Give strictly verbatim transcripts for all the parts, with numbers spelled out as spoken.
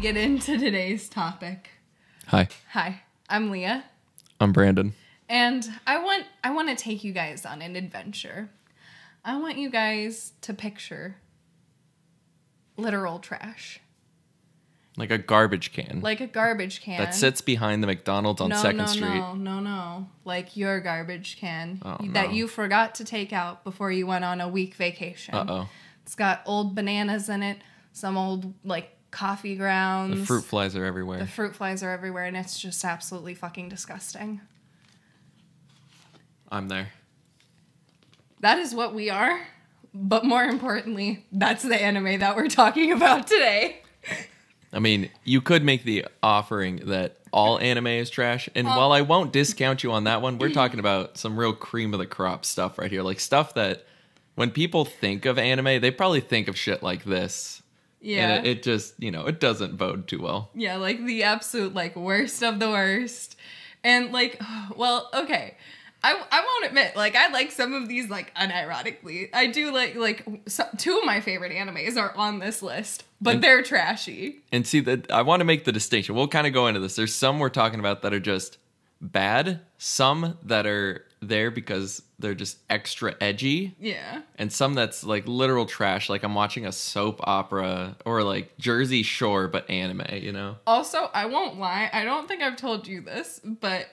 get into today's topic. Hi. Hi. I'm Leah. I'm Brandon. And I want I want to take you guys on an adventure. I want you guys to picture literal trash. Like a garbage can. Like a garbage can. That sits behind the McDonald's on second Street. No, no, no, no. Like your garbage can oh, that no. you forgot to take out before you went on a week vacation. Uh-oh. It's got old bananas in it, some old, like, coffee grounds. The fruit flies are everywhere. The fruit flies are everywhere, and it's just absolutely fucking disgusting. I'm there. That is what we are, but more importantly, that's the anime that we're talking about today. I mean, you could make the offering that all anime is trash, and um, while I won't discount you on that one, we're talking about some real cream of the crop stuff right here, like stuff that when people think of anime, they probably think of shit like this. Yeah. And it, it just, you know, it doesn't bode too well. Yeah, like the absolute, like, worst of the worst. And, like, well, okay. I, I won't admit, like, I like some of these, like, unironically. I do like, like, so, two of my favorite animes are on this list, but and, they're trashy. And see, that I want to make the distinction. We'll kind of go into this. There's some we're talking about that are just bad, some that are there because they're just extra edgy. Yeah. And some that's, like, literal trash, like I'm watching a soap opera or, like, Jersey Shore but anime, you know? Also, I won't lie, I don't think I've told you this, but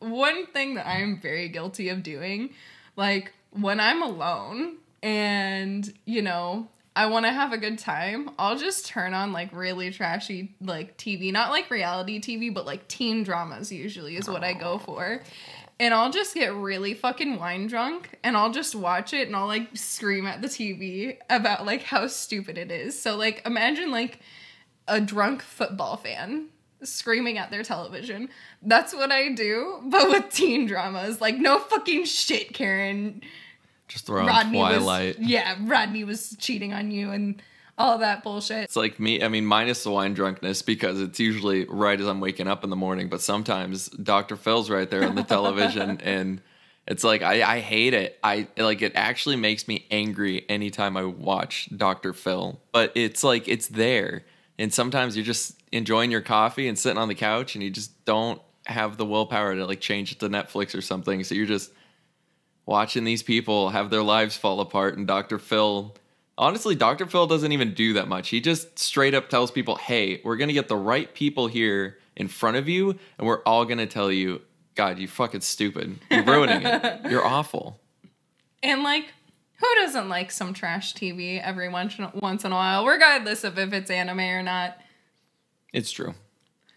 one thing that I'm very guilty of doing, like, when I'm alone and, you know, I want to have a good time, I'll just turn on, like, really trashy, like, T V. Not, like, reality T V, but, like, teen dramas usually is what Aww. I go for. And I'll just get really fucking wine drunk, and I'll just watch it, and I'll, like, scream at the T V about, like, how stupid it is. So, like, imagine, like, a drunk football fan screaming at their television. That's what I do, but with teen dramas. Like, no fucking shit, Karen. Just throw on Twilight. Was, yeah, Rodney was cheating on you and all that bullshit. It's like me, I mean, minus the wine drunkenness, because it's usually right as I'm waking up in the morning, but sometimes Doctor Phil's right there on the television, and it's like, I, I hate it. I like, it actually makes me angry anytime I watch Doctor Phil, but it's like, it's there. And sometimes you're just enjoying your coffee and sitting on the couch and you just don't have the willpower to, like, change it to Netflix or something. So you're just watching these people have their lives fall apart. And Doctor Phil, honestly, Doctor Phil doesn't even do that much. He just straight up tells people, hey, we're going to get the right people here in front of you. And we're all going to tell you, God, you fucking stupid. You're ruining it. You're awful. And, like, who doesn't like some trash T V every once in a while, regardless of if it's anime or not? It's true.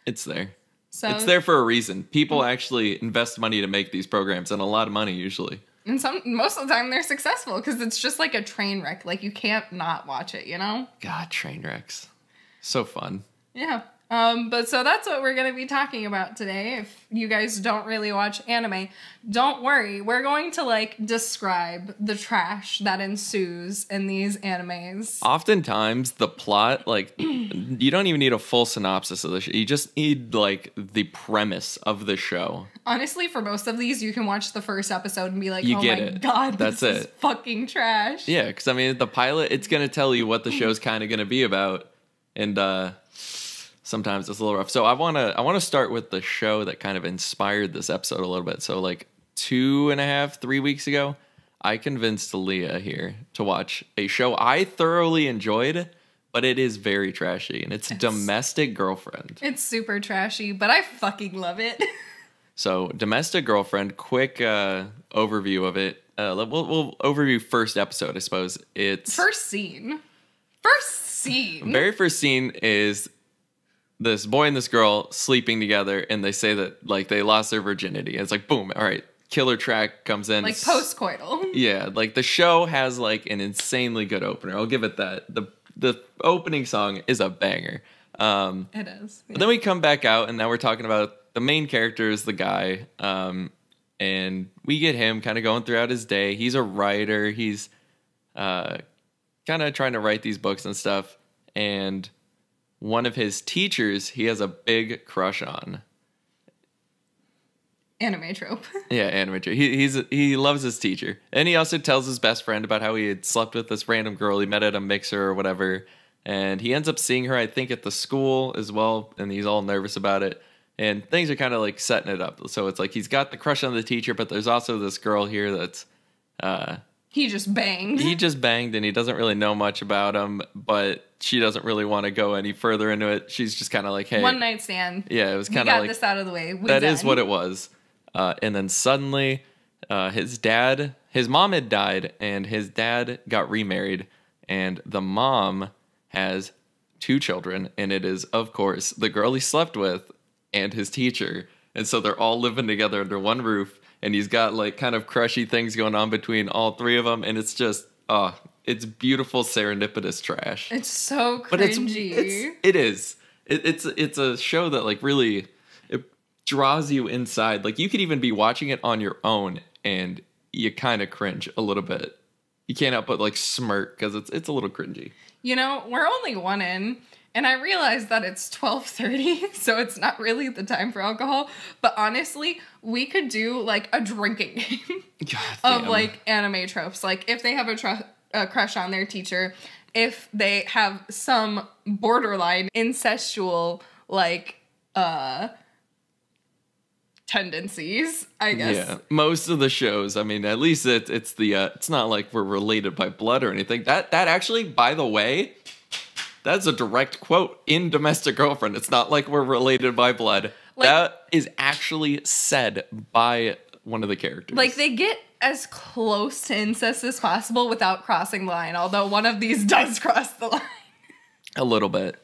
It's there. So it's there for a reason. People actually invest money to make these programs, and a lot of money usually. And some most of the time they're successful because it's just like a train wreck. Like, you can't not watch it, you know? God, train wrecks. So fun. Yeah. Um, but so that's what we're going to be talking about today. If you guys don't really watch anime, don't worry. We're going to, like, describe the trash that ensues in these animes. Oftentimes, the plot, like, you don't even need a full synopsis of the show. You just need, like, the premise of the show. Honestly, for most of these, you can watch the first episode and be like, you oh get my it. God, that's this it. Is fucking trash. Yeah, because, I mean, the pilot, it's going to tell you what the show's kind of going to be about. And, uh... sometimes it's a little rough. So I want to I want to start with the show that kind of inspired this episode a little bit. So, like, two and a half, three weeks ago, I convinced Leah here to watch a show I thoroughly enjoyed, but it is very trashy, and it's, it's Domestic Girlfriend. It's super trashy, but I fucking love it. So Domestic Girlfriend, quick uh, overview of it. Uh, we'll, we'll overview first episode, I suppose. It's First scene. First scene. Very first scene is this boy and this girl sleeping together, and they say that, like, they lost their virginity. And it's like, boom, all right, killer track comes in. Like, post-coital. Yeah, like, the show has, like, an insanely good opener. I'll give it that. The the opening song is a banger. Um, it is. Yeah. But then we come back out, and now we're talking about the main character is the guy, um, and we get him kind of going throughout his day. He's a writer. He's uh, kind of trying to write these books and stuff, and one of his teachers he has a big crush on. Anime trope. Yeah, anime trope. He, he's, he loves his teacher. And he also tells his best friend about how he had slept with this random girl he met at a mixer or whatever. And he ends up seeing her, I think, at the school as well. And he's all nervous about it. And things are kind of like setting it up. So it's like he's got the crush on the teacher, but there's also this girl here that's... Uh, he just banged. He just banged, and he doesn't really know much about him, but she doesn't really want to go any further into it. She's just kind of like, hey. One night stand. Yeah, it was kind of like... We got this out of the way. We that done. Is what it was. Uh, and then suddenly uh, his dad... His mom had died, and his dad got remarried, and the mom has two children, and it is, of course, the girl he slept with and his teacher. And so they're all living together under one roof, and he's got, like, kind of crushy things going on between all three of them, and it's just, oh, it's beautiful serendipitous trash. It's so cringy. But it's, it's, it is. It, it's, it's a show that, like, really it draws you inside. Like, you could even be watching it on your own, and... you kind of cringe a little bit. You can't help but like smirk because it's it's a little cringy. You know, we're only one in, and I realize that it's twelve thirty, so it's not really the time for alcohol. But honestly, we could do like a drinking game of like anime tropes. Like if they have a, tr a crush on their teacher, if they have some borderline incestual like uh. tendencies, I guess. Yeah, most of the shows, I mean, at least it, it's the, uh, it's not like we're related by blood or anything. That, that actually, by the way, that's a direct quote in Domestic Girlfriend. It's not like we're related by blood. Like, that is actually said by one of the characters. Like, they get as close to incest as possible without crossing the line, although one of these does cross the line. A little bit.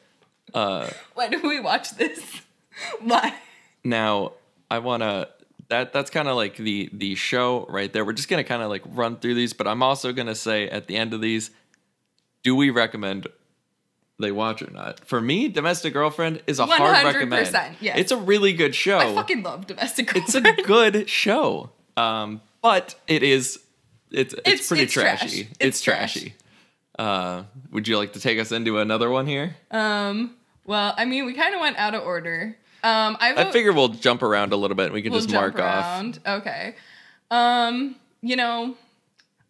Uh, Why do we watch this? Why? Now... I want to, that, that's kind of like the, the show right there. We're just going to kind of like run through these, but I'm also going to say at the end of these, do we recommend they watch or not? For me, Domestic Girlfriend is a hard recommend. one hundred percent, yes. It's a really good show. I fucking love Domestic Girlfriend. It's a good show, um, but it is, it's, it's, it's pretty it's trashy. Trash. It's, it's trashy. Trash. Uh, would you like to take us into another one here? Um, well, I mean, we kind of went out of order. Um, I, vote, I figure we'll jump around a little bit and we can we'll just mark around. Off. Okay. Um, you know,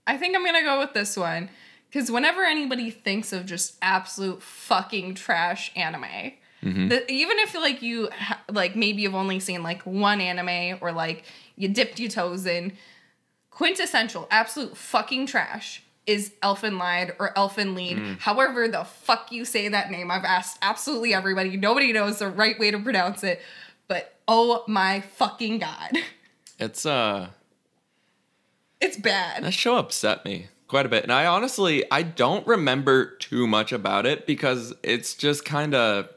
I think I'm going to go with this one because whenever anybody thinks of just absolute fucking trash anime, mm-hmm. the, even if like you, like maybe you've only seen like one anime or like you dipped your toes in, quintessential absolute fucking trash is Elfen Lied or Elfen Lied, mm. however the fuck you say that name. I've asked absolutely everybody. Nobody knows the right way to pronounce it, but oh my fucking god. It's, uh... It's bad. That show upset me quite a bit, and I honestly, I don't remember too much about it because it's just kind of,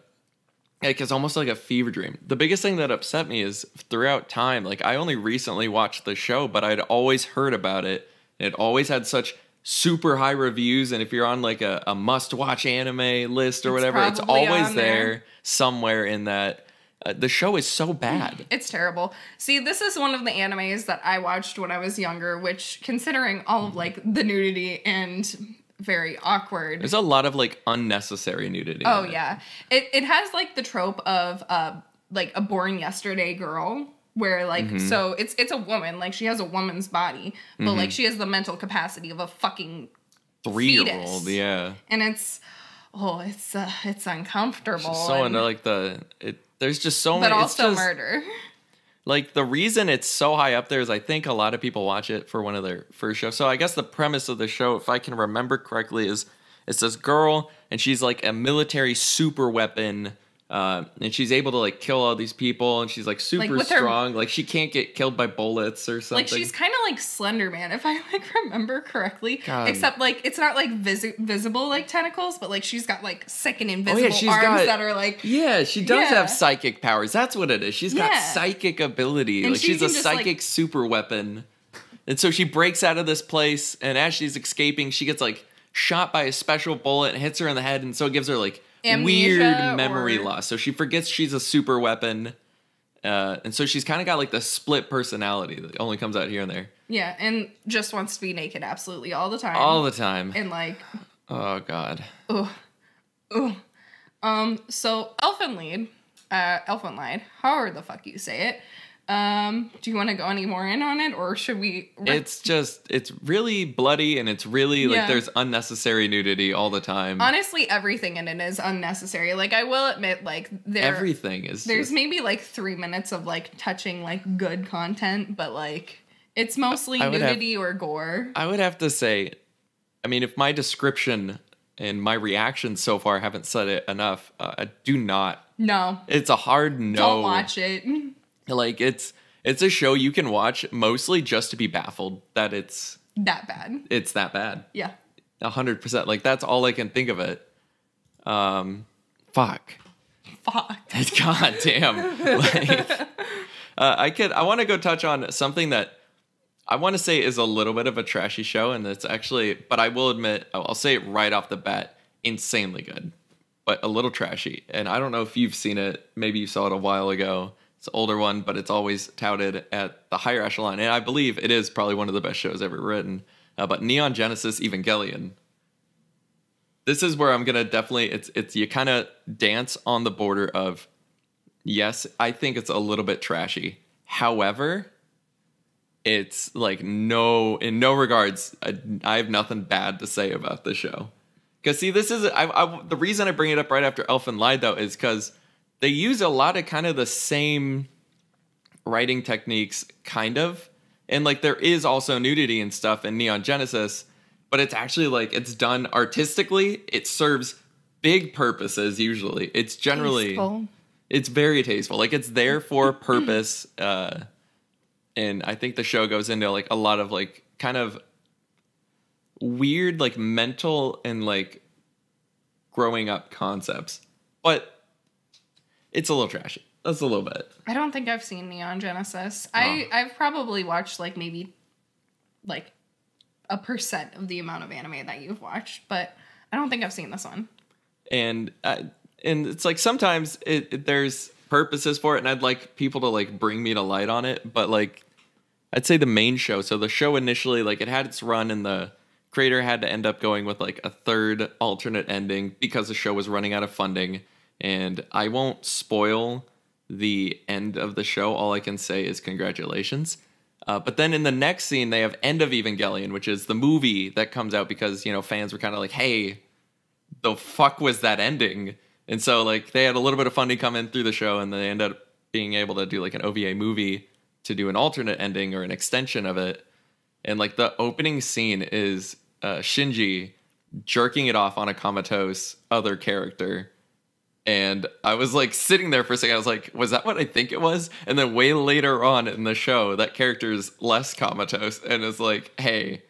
like, it's almost like a fever dream. The biggest thing that upset me is throughout time, like, I only recently watched the show, but I'd always heard about it, and it always had such... super high reviews, and if you're on like a, a must-watch anime list or it's whatever, it's always there, there somewhere in that. Uh, the show is so bad. It's terrible. See, this is one of the animes that I watched when I was younger, which considering all of like the nudity and very awkward. There's a lot of like unnecessary nudity. Oh, yeah. It, it has like the trope of uh, like a born yesterday girl. Where, like, mm-hmm. so it's it's a woman. Like, she has a woman's body. But, mm-hmm. like, she has the mental capacity of a fucking three-year-old, yeah. And it's, oh, it's uh, it's uncomfortable. She's so into, like, the, it, there's just so many. But also just, murder. Like, the reason it's so high up there is I think a lot of people watch it for one of their first shows. So I guess the premise of the show, if I can remember correctly, is it's this girl, and she's, like, a military super weapon. Uh, and she's able to like kill all these people, and she's like super like strong. Her, like she can't get killed by bullets or something. Like she's kind of like Slender Man, if I like remember correctly. God. Except like it's not like vis visible like tentacles, but like she's got like sick and invisible oh, yeah, arms got, that are like yeah. She does yeah. have psychic powers. That's what it is. She's yeah. got psychic ability. And like she she's a psychic like, super weapon. And so she breaks out of this place, and as she's escaping, she gets like shot by a special bullet, and hits her in the head, and so it gives her like. Amnesia weird memory or... loss. So she forgets she's a super weapon. Uh, and so she's kind of got like the split personality that only comes out here and there. Yeah, and just wants to be naked absolutely all the time. All the time. And like... oh, God. Ugh. Ugh. Um, so Elfen Lied, uh, Elfen Lied, however the fuck you say it, Um, do you want to go any more in on it, or should we? It's just, it's really bloody, and it's really, yeah. like, there's unnecessary nudity all the time. Honestly, everything in it is unnecessary. Like, I will admit, like, there... Everything is There's just... maybe, like, three minutes of, like, touching, like, good content, but, like, it's mostly nudity have, or gore. I would have to say, I mean, if my description and my reactions so far haven't said it enough, uh, do not. No. It's a hard no. Don't watch it. Like, it's it's a show you can watch mostly just to be baffled that it's... That bad. It's that bad. Yeah. one hundred percent. Like, that's all I can think of it. Um, fuck. Fuck. God damn. Like, uh, I could... I want to go touch on something that I want to say is a little bit of a trashy show, and it's actually... But I will admit, I'll say it right off the bat, insanely good, but a little trashy. And I don't know if you've seen it. Maybe you saw it a while ago. It's an older one, but it's always touted at the higher echelon, and I believe it is probably one of the best shows ever written. Uh, but Neon Genesis Evangelion. This is where I'm gonna definitely it's it's you kind of dance on the border of yes, I think it's a little bit trashy. However, it's like no in no regards. I, I have nothing bad to say about the show. Because see, this is I, I, the reason I bring it up right after Elfen Lied though is because they use a lot of kind of the same writing techniques, kind of. And, like, there is also nudity and stuff in Neon Genesis, but it's actually, like, it's done artistically. It serves big purposes, usually. It's generally... Tasteful. It's very tasteful. Like, it's there for purpose. Uh, and I think the show goes into, like, a lot of, like, kind of weird, like, mental and, like, growing up concepts. But... It's a little trashy. That's a little bit. I don't think I've seen Neon Genesis. Oh. I, I've probably watched, like, maybe, like, a percent of the amount of anime that you've watched. But I don't think I've seen this one. And uh, and it's, like, sometimes it, it, there's purposes for it. And I'd like people to, like, bring me to light on it. But, like, I'd say the main show. So the show initially, like, it had its run. And the creator had to end up going with, like, a third alternate ending because the show was running out of funding. And I won't spoil the end of the show. All I can say is congratulations. Uh, but then in the next scene, they have End of Evangelion, which is the movie that comes out because, you know, fans were kind of like, hey, the fuck was that ending? And so, like, they had a little bit of funding come in through the show, and they ended up being able to do, like, an O V A movie to do an alternate ending or an extension of it. And, like, the opening scene is uh, Shinji jerking it off on a comatose other character. And I was, like, sitting there for a second. I was like, was that what I think it was? And then way later on in the show, that character's less comatose and is like, hey,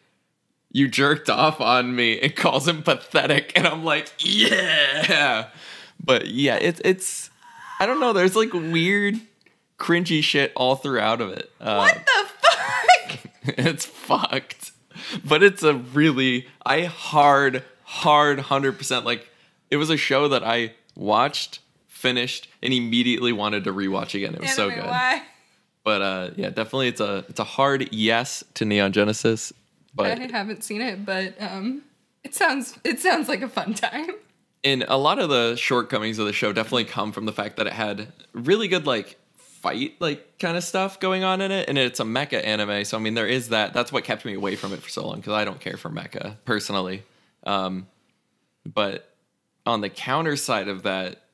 you jerked off on me, and calls him pathetic. And I'm like, yeah. But yeah, it's, it's, I don't know. There's, like, weird, cringy shit all throughout of it. Uh, what the fuck? It's fucked. But it's a really, I hard, hard one hundred percent, like, it was a show that I watched, finished, and immediately wanted to rewatch again. It was so good. Why. But uh, yeah, definitely, it's a it's a hard yes to Neon Genesis. But I haven't seen it, but um, it sounds it sounds like a fun time. And a lot of the shortcomings of the show definitely come from the fact that it had really good, like, fight, like, kind of stuff going on in it, and it's a mecha anime. So I mean, there is that. That's what kept me away from it for so long because I don't care for mecha personally. Um, but on the counter side of that,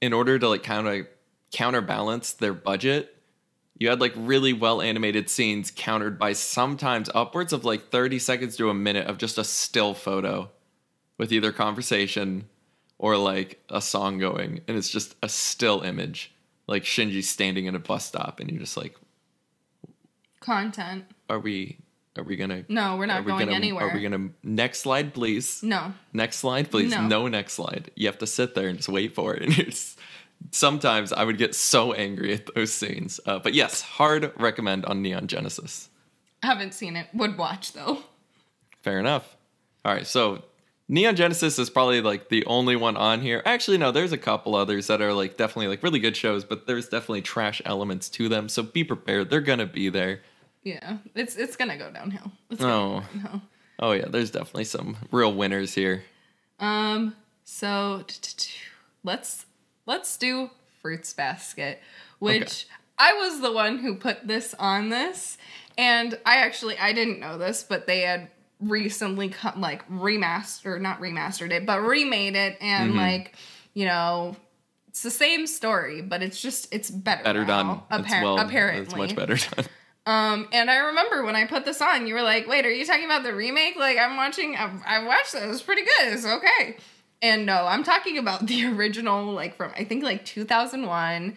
in order to, like, kind of counterbalance their budget, you had, like, really well animated scenes countered by sometimes upwards of, like, thirty seconds to a minute of just a still photo with either conversation or, like, a song going, and it's just a still image, like Shinji standing in a bus stop, and you're just like, content. Are we? Are we gonna? No, we're not we going gonna, anywhere. Are we gonna? Next slide, please. No. Next slide, please. No. no. Next slide. You have to sit there and just wait for it. And it's, sometimes I would get so angry at those scenes. Uh, but yes, hard recommend on Neon Genesis. Haven't seen it. Would watch though. Fair enough. All right, so Neon Genesis is probably, like, the only one on here. Actually, no, there's a couple others that are, like, definitely, like, really good shows, but there's definitely trash elements to them. So be prepared. They're gonna be there. Yeah, it's it's gonna go downhill. It's gonna oh, go downhill. Oh yeah, there's definitely some real winners here. Um, so t -t -t let's let's do Fruits Basket, which okay. I was the one who put this on this, and I actually, I didn't know this, but they had recently come, like, remastered, not remastered it, but remade it, and, mm-hmm. like, you know, it's the same story, but it's just, it's better Better now, done. Appar- it's well, apparently. It's much better done. Um, and I remember when I put this on, you were like, wait, are you talking about the remake? Like, I'm watching, I, I watched it, it was pretty good, it's okay. And no, I'm talking about the original, like, from, I think, like, two thousand one,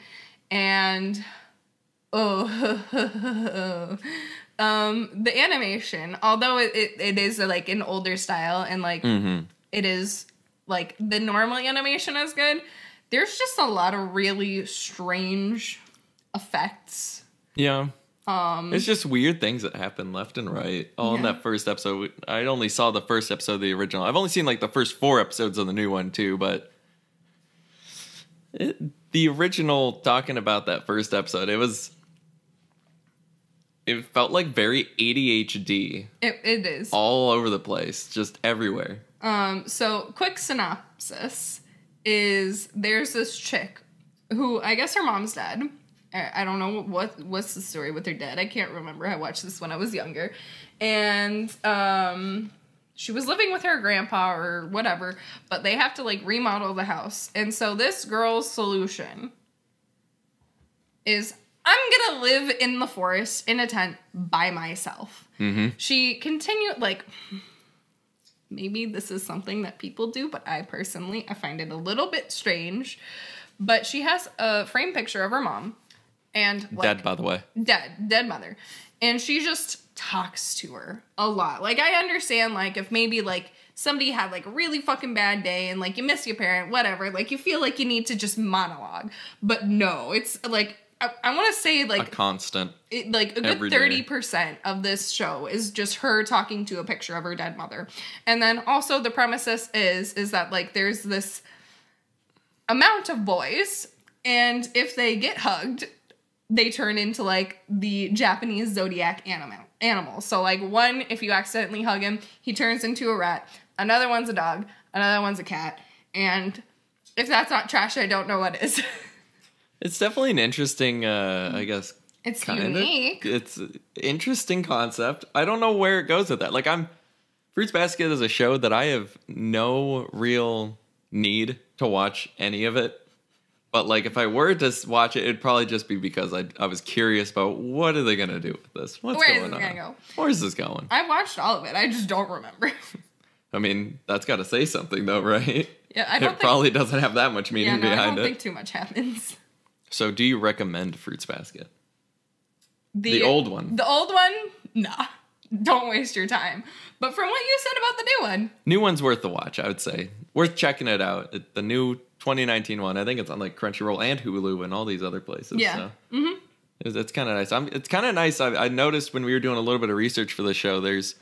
and... Oh, um, the animation, although it, it, it is like an older style and like mm-hmm. it is like the normal animation is good. There's just a lot of really strange effects. Yeah. Um, it's just weird things that happen left and right. All yeah. in that first episode. I only saw the first episode of the original. I've only seen like the first four episodes of the new one too, but it, the original talking about that first episode, it was... It felt like very A D H D. It, it is. All over the place, just everywhere. Um. So, quick synopsis is there's this chick who, I guess her mom's dead. I, I don't know what what's the story with her dad. I can't remember. I watched this when I was younger. And um, she was living with her grandpa or whatever, but they have to, like, remodel the house. And so this girl's solution is... I'm gonna live in the forest in a tent by myself. Mm-hmm. She continued, like, maybe this is something that people do, but I personally, I find it a little bit strange. But she has a framed picture of her mom. And like, dead, by the way. Dead, dead mother. And she just talks to her a lot. Like, I understand, like, if maybe, like, somebody had, like, a really fucking bad day and, like, you miss your parent, whatever. Like, you feel like you need to just monologue. But no, it's, like... I, I want to say, like... A constant. It, like, a good thirty percent of this show is just her talking to a picture of her dead mother. And then also the premises is, is that, like, there's this amount of boys, and if they get hugged, they turn into, like, the Japanese zodiac animal. animal. So, like, one, if you accidentally hug him, he turns into a rat. Another one's a dog. Another one's a cat. And if that's not trash, I don't know what is. It's definitely an interesting, uh, I guess. It's kinda, unique. It's an interesting concept. I don't know where it goes with that. Like, I'm, Fruits Basket is a show that I have no real need to watch any of it. But, like, if I were to watch it, it'd probably just be because I, I was curious about what are they going to do with this? What's where going on? Where is this going to go? Where is this going? I watched all of it. I just don't remember. I mean, that's got to say something, though, right? Yeah, I don't it think... It probably doesn't have that much meaning yeah, no, behind it. I don't it. think too much happens. So, do you recommend Fruits Basket? The, the old one. The old one? Nah. Don't waste your time. But from what you said about the new one. New one's worth the watch, I would say. Worth checking it out. It, the new twenty nineteen one. I think it's on, like, Crunchyroll and Hulu and all these other places. Yeah. So. Mm-hmm. It's, it's kind of nice. I'm, it's kind of nice. I, I noticed when we were doing a little bit of research for the show, there's...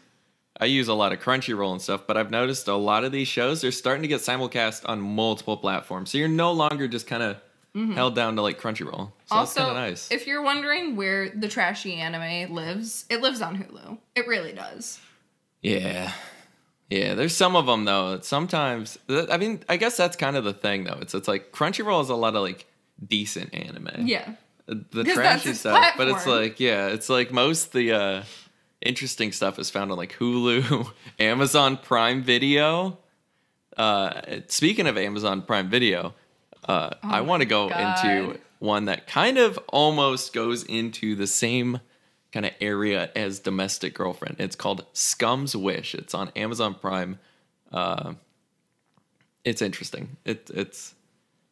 I use a lot of Crunchyroll and stuff, but I've noticed a lot of these shows, they're starting to get simulcast on multiple platforms. So, you're no longer just kind of... Mm-hmm. Held down to, like, Crunchyroll. So also, that's kinda nice. If you're wondering where the trashy anime lives, it lives on Hulu. It really does. Yeah. Yeah, there's some of them, though. Sometimes, I mean, I guess that's kind of the thing, though. It's it's like, Crunchyroll is a lot of, like, decent anime. Yeah. The trashy stuff. Platform. But it's like, yeah, it's like most the uh, interesting stuff is found on, like, Hulu, Amazon Prime Video. Uh, speaking of Amazon Prime Video... Uh, oh I want to go God. into one that kind of almost goes into the same kind of area as Domestic Girlfriend. It's called Scum's Wish. It's on Amazon Prime. Uh, it's interesting. It, it's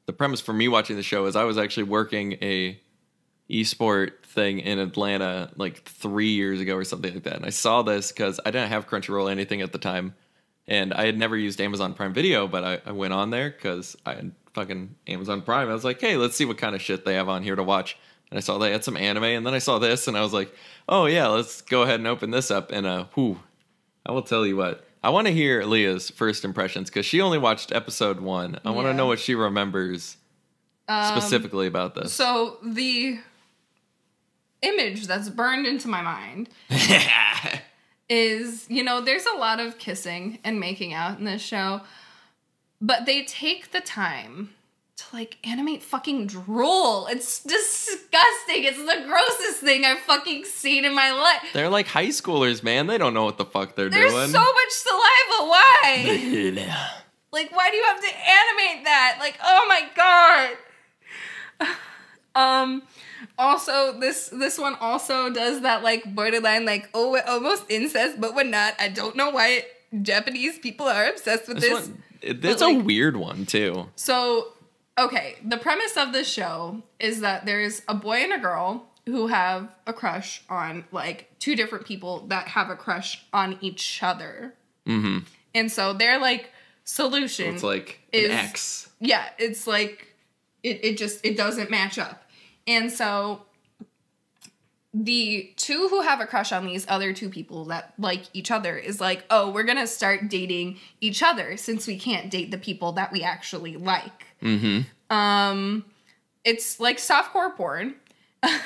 the premise for me watching the show is I was actually working a esport thing in Atlanta like three years ago or something like that. And I saw this because I didn't have Crunchyroll or anything at the time. And I had never used Amazon Prime Video, but I, I went on there because I had fucking Amazon Prime. I was like, hey, let's see what kind of shit they have on here to watch. And I saw they had some anime, and then I saw this, and I was like, oh, yeah, let's go ahead and open this up. And uh, whew, I will tell you what. I want to hear Leah's first impressions because she only watched episode one. I yeah. want to know what she remembers um, specifically about this. So the image that's burned into my mind... is, you know, there's a lot of kissing and making out in this show, but they take the time to like animate fucking drool. It's disgusting. It's the grossest thing I've fucking seen in my life. They're like high schoolers, man. They don't know what the fuck they're There's doing. There's so much saliva. Why? Like, why do you have to animate that? Like, oh my God. Um, also, this this one also does that, like, borderline, like, oh, almost incest, but we're not. I don't know why Japanese people are obsessed with this. That's a weird one, too. So, okay, the premise of this show is that there's a boy and a girl who have a crush on, like, two different people that have a crush on each other. Mm-hmm. And so they're, like, solution. So it's like an X. Yeah, it's like, it, it just, it doesn't match up. And so the two who have a crush on these other two people that like each other is like, oh, we're going to start dating each other since we can't date the people that we actually like. Mm-hmm. Um, it's like softcore porn. um,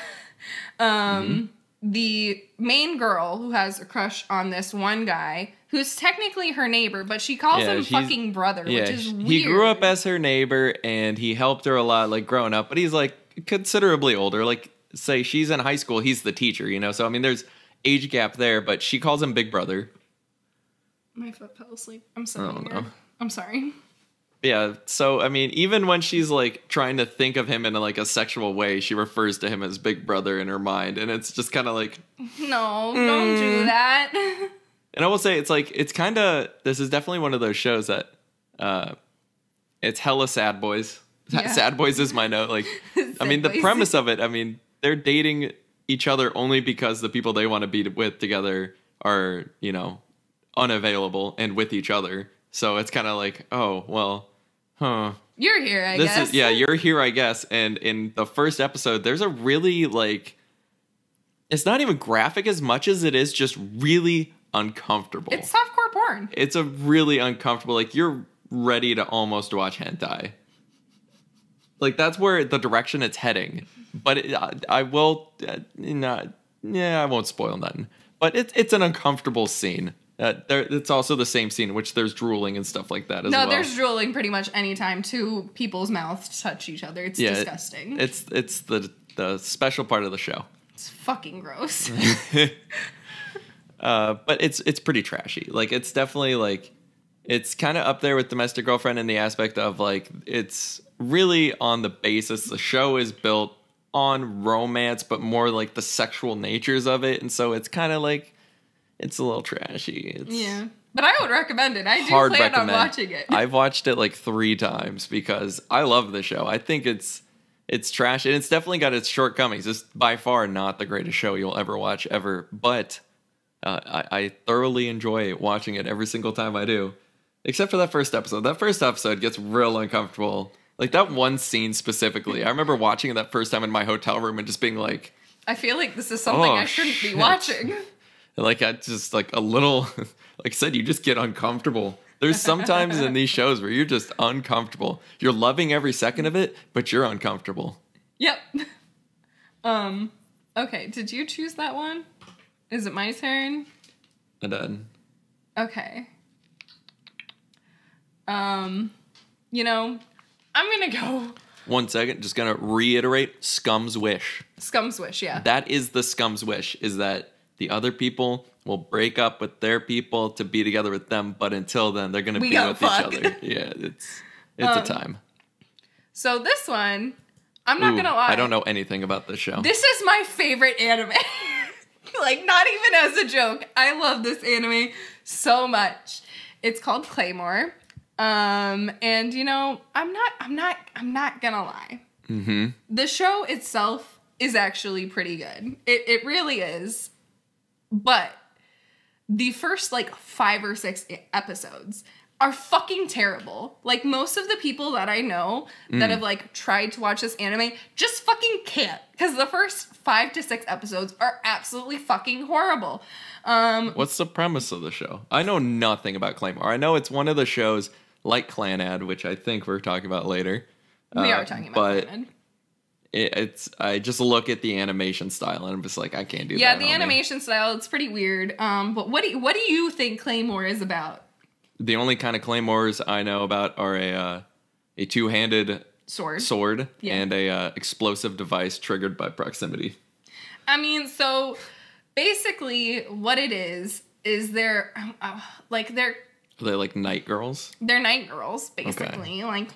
mm-hmm. The main girl who has a crush on this one guy, who's technically her neighbor, but she calls yeah, him fucking brother, yeah, which is weird. He grew up as her neighbor, and he helped her a lot, like, growing up. But he's, like, considerably older. Like, say she's in high school, he's the teacher, you know? So, I mean, there's age gap there, but she calls him big brother. My foot fell asleep. I'm sorry. I don't know. I'm sorry. Yeah, so, I mean, even when she's, like, trying to think of him in, like, a sexual way, she refers to him as big brother in her mind, and it's just kind of like... No, mm. don't do that. And I will say, it's, like, it's kind of... This is definitely one of those shows that... Uh, it's hella sad boys. Yeah. Sad boys is my note. Like, I mean, the boys. premise of it, I mean, they're dating each other only because the people they want to be with together are, you know, unavailable and with each other. So it's kind of like, oh, well... Huh. You're here, I this guess. Is, yeah, you're here, I guess. And in the first episode, there's a really, like... It's not even graphic as much as it is just really uncomfortable. It's softcore porn. It's a really uncomfortable... Like, you're ready to almost watch hentai. Like, that's where the direction it's heading. But it, I, I will... Uh, not, yeah, I won't spoil nothing. But it, it's an uncomfortable scene. Uh, there, it's also the same scene in which there's drooling and stuff like that as no, well. No, there's drooling pretty much any time two people's mouths touch each other. It's yeah, disgusting. It, it's it's the, the special part of the show. It's fucking gross. uh, but it's it's pretty trashy. Like, it's definitely, like, it's kind of up there with Domestic Girlfriend in the aspect of, like, it's really on the basis the show is built on romance, but more, like, the sexual natures of it. And so it's kind of, like... It's a little trashy. It's yeah. But I would recommend it. I do plan recommend. on watching it. I've watched it like three times because I love the show. I think it's it's trash. And it's definitely got its shortcomings. It's by far not the greatest show you'll ever watch ever. But uh, I, I thoroughly enjoy watching it every single time I do. Except for that first episode. That first episode gets real uncomfortable. Like that one scene specifically. I remember watching it that first time in my hotel room and just being like... I feel like this is something oh, I shouldn't shit. be watching. Like, I just, like, a little, like I said, you just get uncomfortable. There's sometimes in these shows where you're just uncomfortable. You're loving every second of it, but you're uncomfortable. Yep. Um, okay, did you choose that one? Is it my turn? I did. Okay. Um, you know, I'm gonna go... One second, just gonna reiterate Scum's Wish. Scum's Wish, yeah. That is the Scum's Wish, is that... The other people will break up with their people to be together with them, but until then, they're gonna we be with fuck. each other. Yeah, it's it's um, a time. So this one, I'm not Ooh, gonna lie. I don't know anything about this show. This is my favorite anime. Like, not even as a joke. I love this anime so much. It's called Claymore, um, and you know, I'm not, I'm not, I'm not gonna lie. Mm-hmm. The show itself is actually pretty good. It it really is. But the first, like, five or six episodes are fucking terrible. Like, most of the people that I know mm. that have, like, tried to watch this anime just fucking can't. Because the first five to six episodes are absolutely fucking horrible. Um, What's the premise of the show? I know nothing about Claymore. I know it's one of the shows like Clannad, which I think we're talking about later. We uh, are talking about Clannad. It, it's I just look at the animation style and I'm just like, I can't do yeah, that. Yeah, the animation me. style, it's pretty weird. Um, but what do you, what do you think Claymore is about? The only kind of Claymores I know about are a uh, a two-handed sword, sword, yeah. and a uh, explosive device triggered by proximity. I mean, so basically, what it is is they're uh, like they're are they like night girls. They're night girls, basically, okay. like.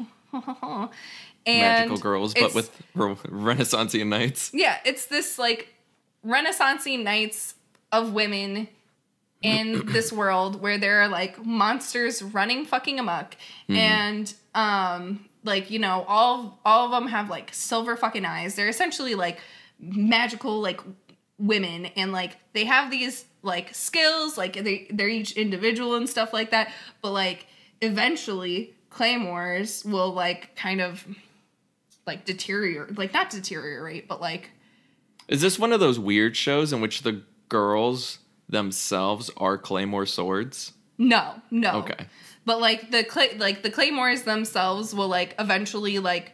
And magical girls, but with re Renaissance-y knights. Yeah, it's this, like, Renaissance-y knights of women in this world where there are, like, monsters running fucking amok. Mm. And, um, like, you know, all, all of them have, like, silver fucking eyes. They're essentially, like, magical, like, women. And, like, they have these, like, skills. Like, they, they're each individual and stuff like that. But, like, eventually, Claymores will, like, kind of... like deteriorate, like not deteriorate, but like. Is this one of those weird shows in which the girls themselves are Claymore swords? No, no. Okay. But like the clay, like the Claymores themselves will like eventually like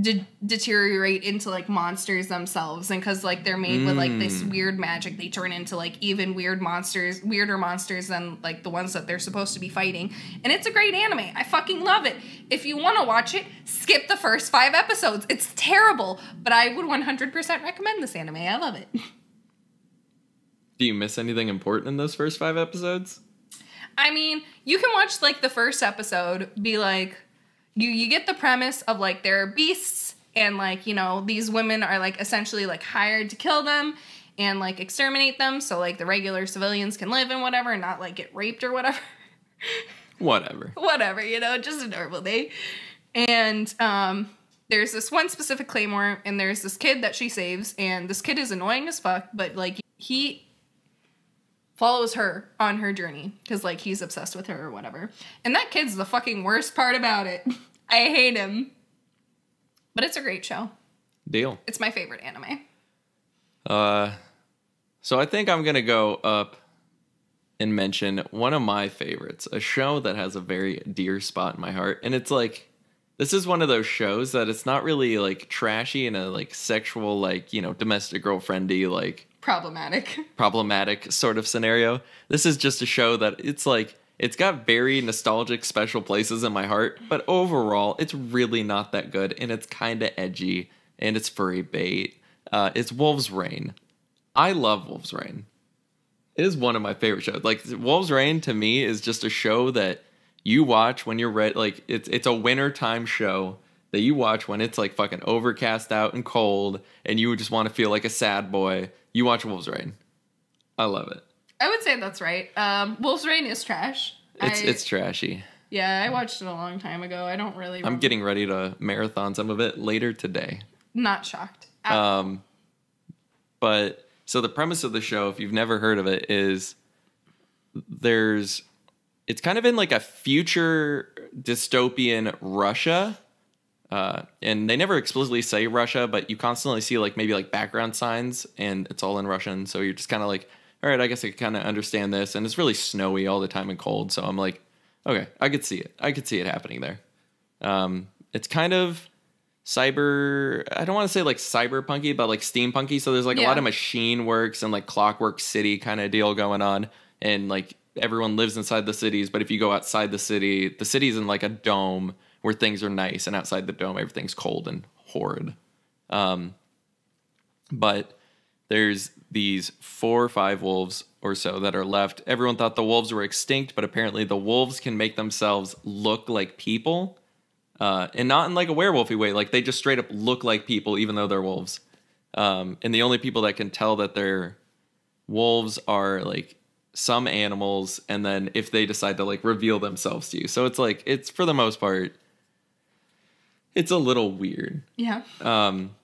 de deteriorate into like monsters themselves, and because like they're made mm. with like this weird magic, they turn into like even weird monsters, weirder monsters than like the ones that they're supposed to be fighting. And it's a great anime. I fucking love it. If you want to watch it, skip the first five episodes. It's terrible, but I would one hundred percent recommend this anime. I love it. Do you miss anything important in those first five episodes? I mean, you can watch like the first episode, be like, You, you get the premise of, like, there are beasts and, like, you know, these women are, like, essentially, like, hired to kill them and, like, exterminate them so, like, the regular civilians can live and whatever and not, like, get raped or whatever. Whatever. Whatever, you know, just a normal day. And um, there's this one specific Claymore and there's this kid that she saves and this kid is annoying as fuck, but, like, he follows her on her journey because like he's obsessed with her or whatever. And that kid's the fucking worst part about it. I hate him. But it's a great show. Deal. It's my favorite anime. Uh, so I think I'm going to go up and mention one of my favorites, a show that has a very dear spot in my heart. And it's like, this is one of those shows that it's not really like trashy and a like sexual, like, you know, domestic girlfriend-y, like, problematic problematic sort of scenario. This is just a show that it's like it's got very nostalgic special places in my heart, but overall it's really not that good and it's kind of edgy and it's furry bait. Uh it's Wolf's Rain. I love Wolf's Rain. It is one of my favorite shows. Like Wolf's Rain to me is just a show that you watch when you're ready. Like it's it's a wintertime show that you watch when it's like fucking overcast out and cold and you just want to feel like a sad boy. You watch Wolf's Rain. I love it. I would say that's right. Um, Wolf's Rain is trash. It's I, it's trashy. Yeah, I watched it a long time ago. I don't really... I'm getting ready to marathon some of it later today. Not shocked. Um, but, so the premise of the show, if you've never heard of it, is there's... It's kind of in like a future dystopian Russia. Uh, and they never explicitly say Russia, but you constantly see like maybe like background signs and it's all in Russian. So you're just kind of like, all right, I guess I kind of understand this. And it's really snowy all the time and cold. So I'm like, okay, I could see it. I could see it happening there. Um, it's kind of cyber, I don't want to say like cyberpunky, but like steampunky. So there's like yeah. a lot of machine works and like Clockwork City kind of deal going on. And like everyone lives inside the cities. But if you go outside the city, the city's in like a dome where things are nice, and outside the dome, everything's cold and horrid. Um, but there's these four or five wolves or so that are left. Everyone thought the wolves were extinct, but apparently the wolves can make themselves look like people. Uh, and not in like a werewolfy way. Like they just straight up look like people, even though they're wolves. Um, and the only people that can tell that they're wolves are like some animals. And then if they decide to like reveal themselves to you. So it's like, it's for the most part, it's a little weird. Yeah. Um,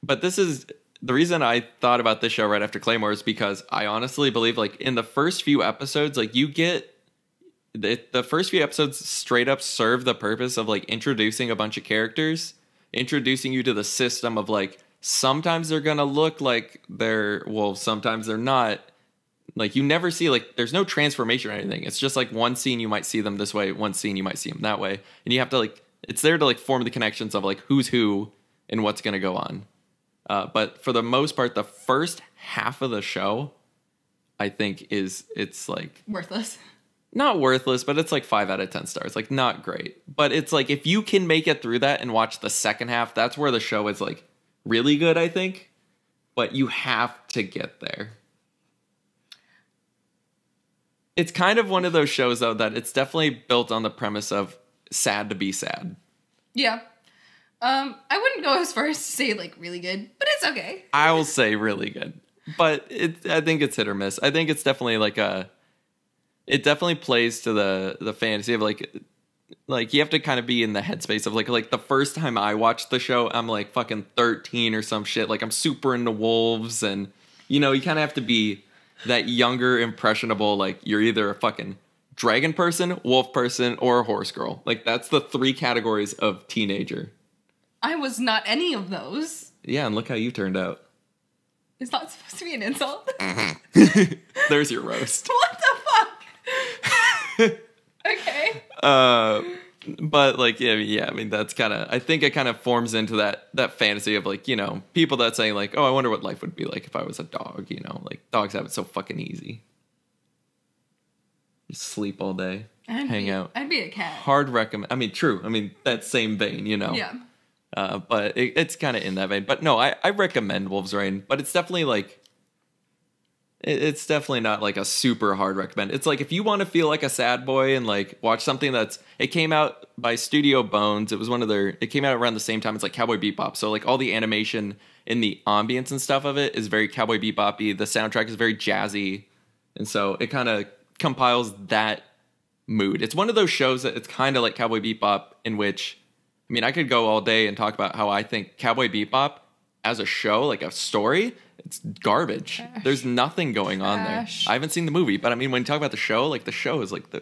but this is the reason I thought about this show right after Claymore is because I honestly believe like in the first few episodes, like you get the, the first few episodes straight up serve the purpose of like introducing a bunch of characters, introducing you to the system of like, sometimes they're going to look like they're wolves. Sometimes they're not. Like you never see like there's no transformation or anything. It's just like one scene you might see them this way. One scene you might see them that way. And you have to like, it's there to like form the connections of like who's who and what's going to go on. Uh, but for the most part, the first half of the show, I think is it's like worthless. not worthless, but it's like five out of ten stars. Like, not great. But it's like, if you can make it through that and watch the second half, that's where the show is like really good, I think. But you have to get there. It's kind of one of those shows, though, that it's definitely built on the premise of sad to be sad. Yeah. Um, I wouldn't go as far as to say, like, really good, but it's okay. I will say really good. But it, I think it's hit or miss. I think it's definitely like a... It definitely plays to the the fantasy of like, like you have to kind of be in the headspace of like, like the first time I watched the show, I'm like fucking thirteen or some shit. Like I'm super into wolves, and you know, you kind of have to be that younger, impressionable. Like you're either a fucking dragon person, wolf person, or a horse girl. Like that's the three categories of teenager. I was not any of those. Yeah, and look how you turned out. It's not supposed to be an insult. There's your roast. What the fuck? Okay. Uh, but like, yeah, yeah, I mean, that's kind of, I think it kind of forms into that, that fantasy of like, you know, people that say like, oh, I wonder what life would be like if I was a dog, you know, like dogs have it so fucking easy. Just sleep all day, I'd hang be, out. I'd be a cat. Hard recommend. I mean, true. I mean, that same vein, you know? Yeah. Uh, but it, it's kind of in that vein, but no, I, I recommend Wolf's Rain, but it's definitely like, it's definitely not like a super hard recommend. It's like if you want to feel like a sad boy and like watch something that's, it came out by Studio Bones. It was one of their, it came out around the same time. It's like Cowboy Bebop. So like all the animation and the ambience and stuff of it is very Cowboy Bebop-y. The soundtrack is very jazzy. And so it kind of compiles that mood. It's one of those shows that it's kind of like Cowboy Bebop, in which, I mean, I could go all day and talk about how I think Cowboy Bebop as a show, like a story, it's garbage. Trash. There's nothing going Trash. on there. I haven't seen the movie, but I mean, when you talk about the show, like the show is like the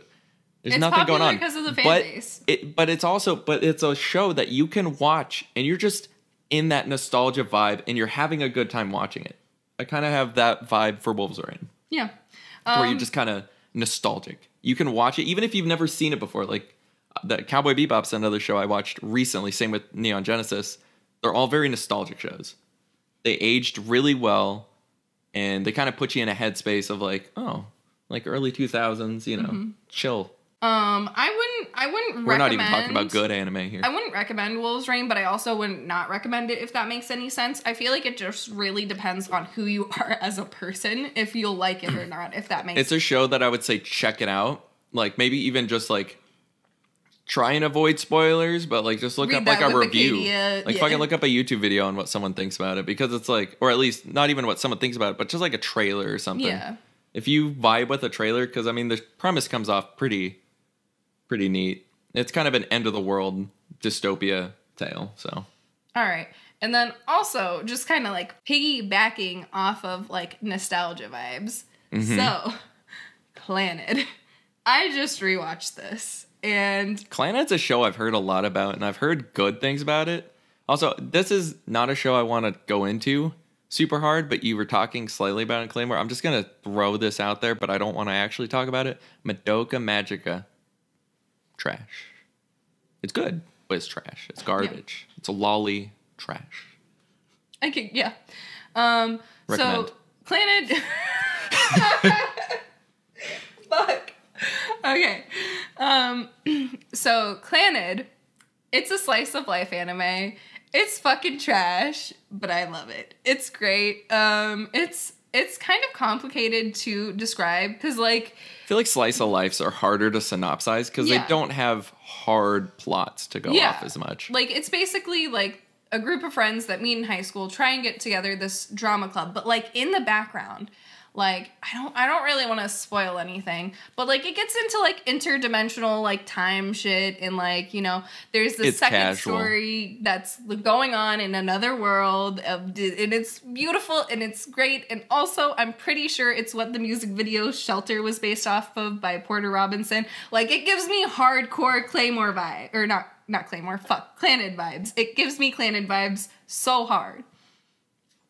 there's it's nothing going on because of the fan but base. It, but it's also but it's a show that you can watch and you're just in that nostalgia vibe and you're having a good time watching it. I kind of have that vibe for Wolf's Rain. Yeah, um, where you're just kind of nostalgic. You can watch it even if you've never seen it before. Like the Cowboy Bebop's another show I watched recently. Same with Neon Genesis. They're all very nostalgic shows. They aged really well, and they kind of put you in a headspace of like, oh, like early two thousands, you know, mm-hmm. chill. Um, I wouldn't, I wouldn't. We're recommend, not even talking about good anime here. I wouldn't recommend Wolf's Rain, but I also wouldn't not recommend it if that makes any sense. I feel like it just really depends on who you are as a person if you'll like it or not. If that makes it's sense. It's a show that I would say check it out. Like maybe even just like. Try and avoid spoilers, but like just look Read up like a review. Acadia. Like yeah. fucking look up a YouTube video on what someone thinks about it, because it's like, or at least not even what someone thinks about it, but just like a trailer or something. Yeah. If you vibe with a trailer, because I mean the premise comes off pretty, pretty neat. It's kind of an end of the world dystopia tale. So. All right, and then also just kind of like piggybacking off of like nostalgia vibes. Mm-hmm. So, Clannad. I just rewatched this. And Clannad's a show I've heard a lot about, and I've heard good things about it. Also, this is not a show I want to go into super hard, but you were talking slightly about it in Claymore. I'm just going to throw this out there, but I don't want to actually talk about it. Madoka Magica. Trash. It's good, but it's trash. It's garbage. Yeah. It's a lolly trash. I can, yeah. Um, Recommend. So, Clannad. Fuck. Okay. Um, so Clannad, it's a slice of life anime. It's fucking trash, but I love it. It's great. Um, it's, it's kind of complicated to describe. Cause like, I feel like slice of lives are harder to synopsize cause yeah. they don't have hard plots to go yeah. off as much. Like it's basically like a group of friends that meet in high school, try and get together this drama club, but like in the background, like, I don't I don't really want to spoil anything, but, like, it gets into, like, interdimensional, like, time shit. And, like, you know, there's the second casual. story that's going on in another world. Of, and it's beautiful and it's great. And also, I'm pretty sure it's what the music video Shelter was based off of by Porter Robinson. Like, it gives me hardcore Claymore vibe. Or not, not Claymore, fuck, Clannad vibes. It gives me Clannad vibes so hard.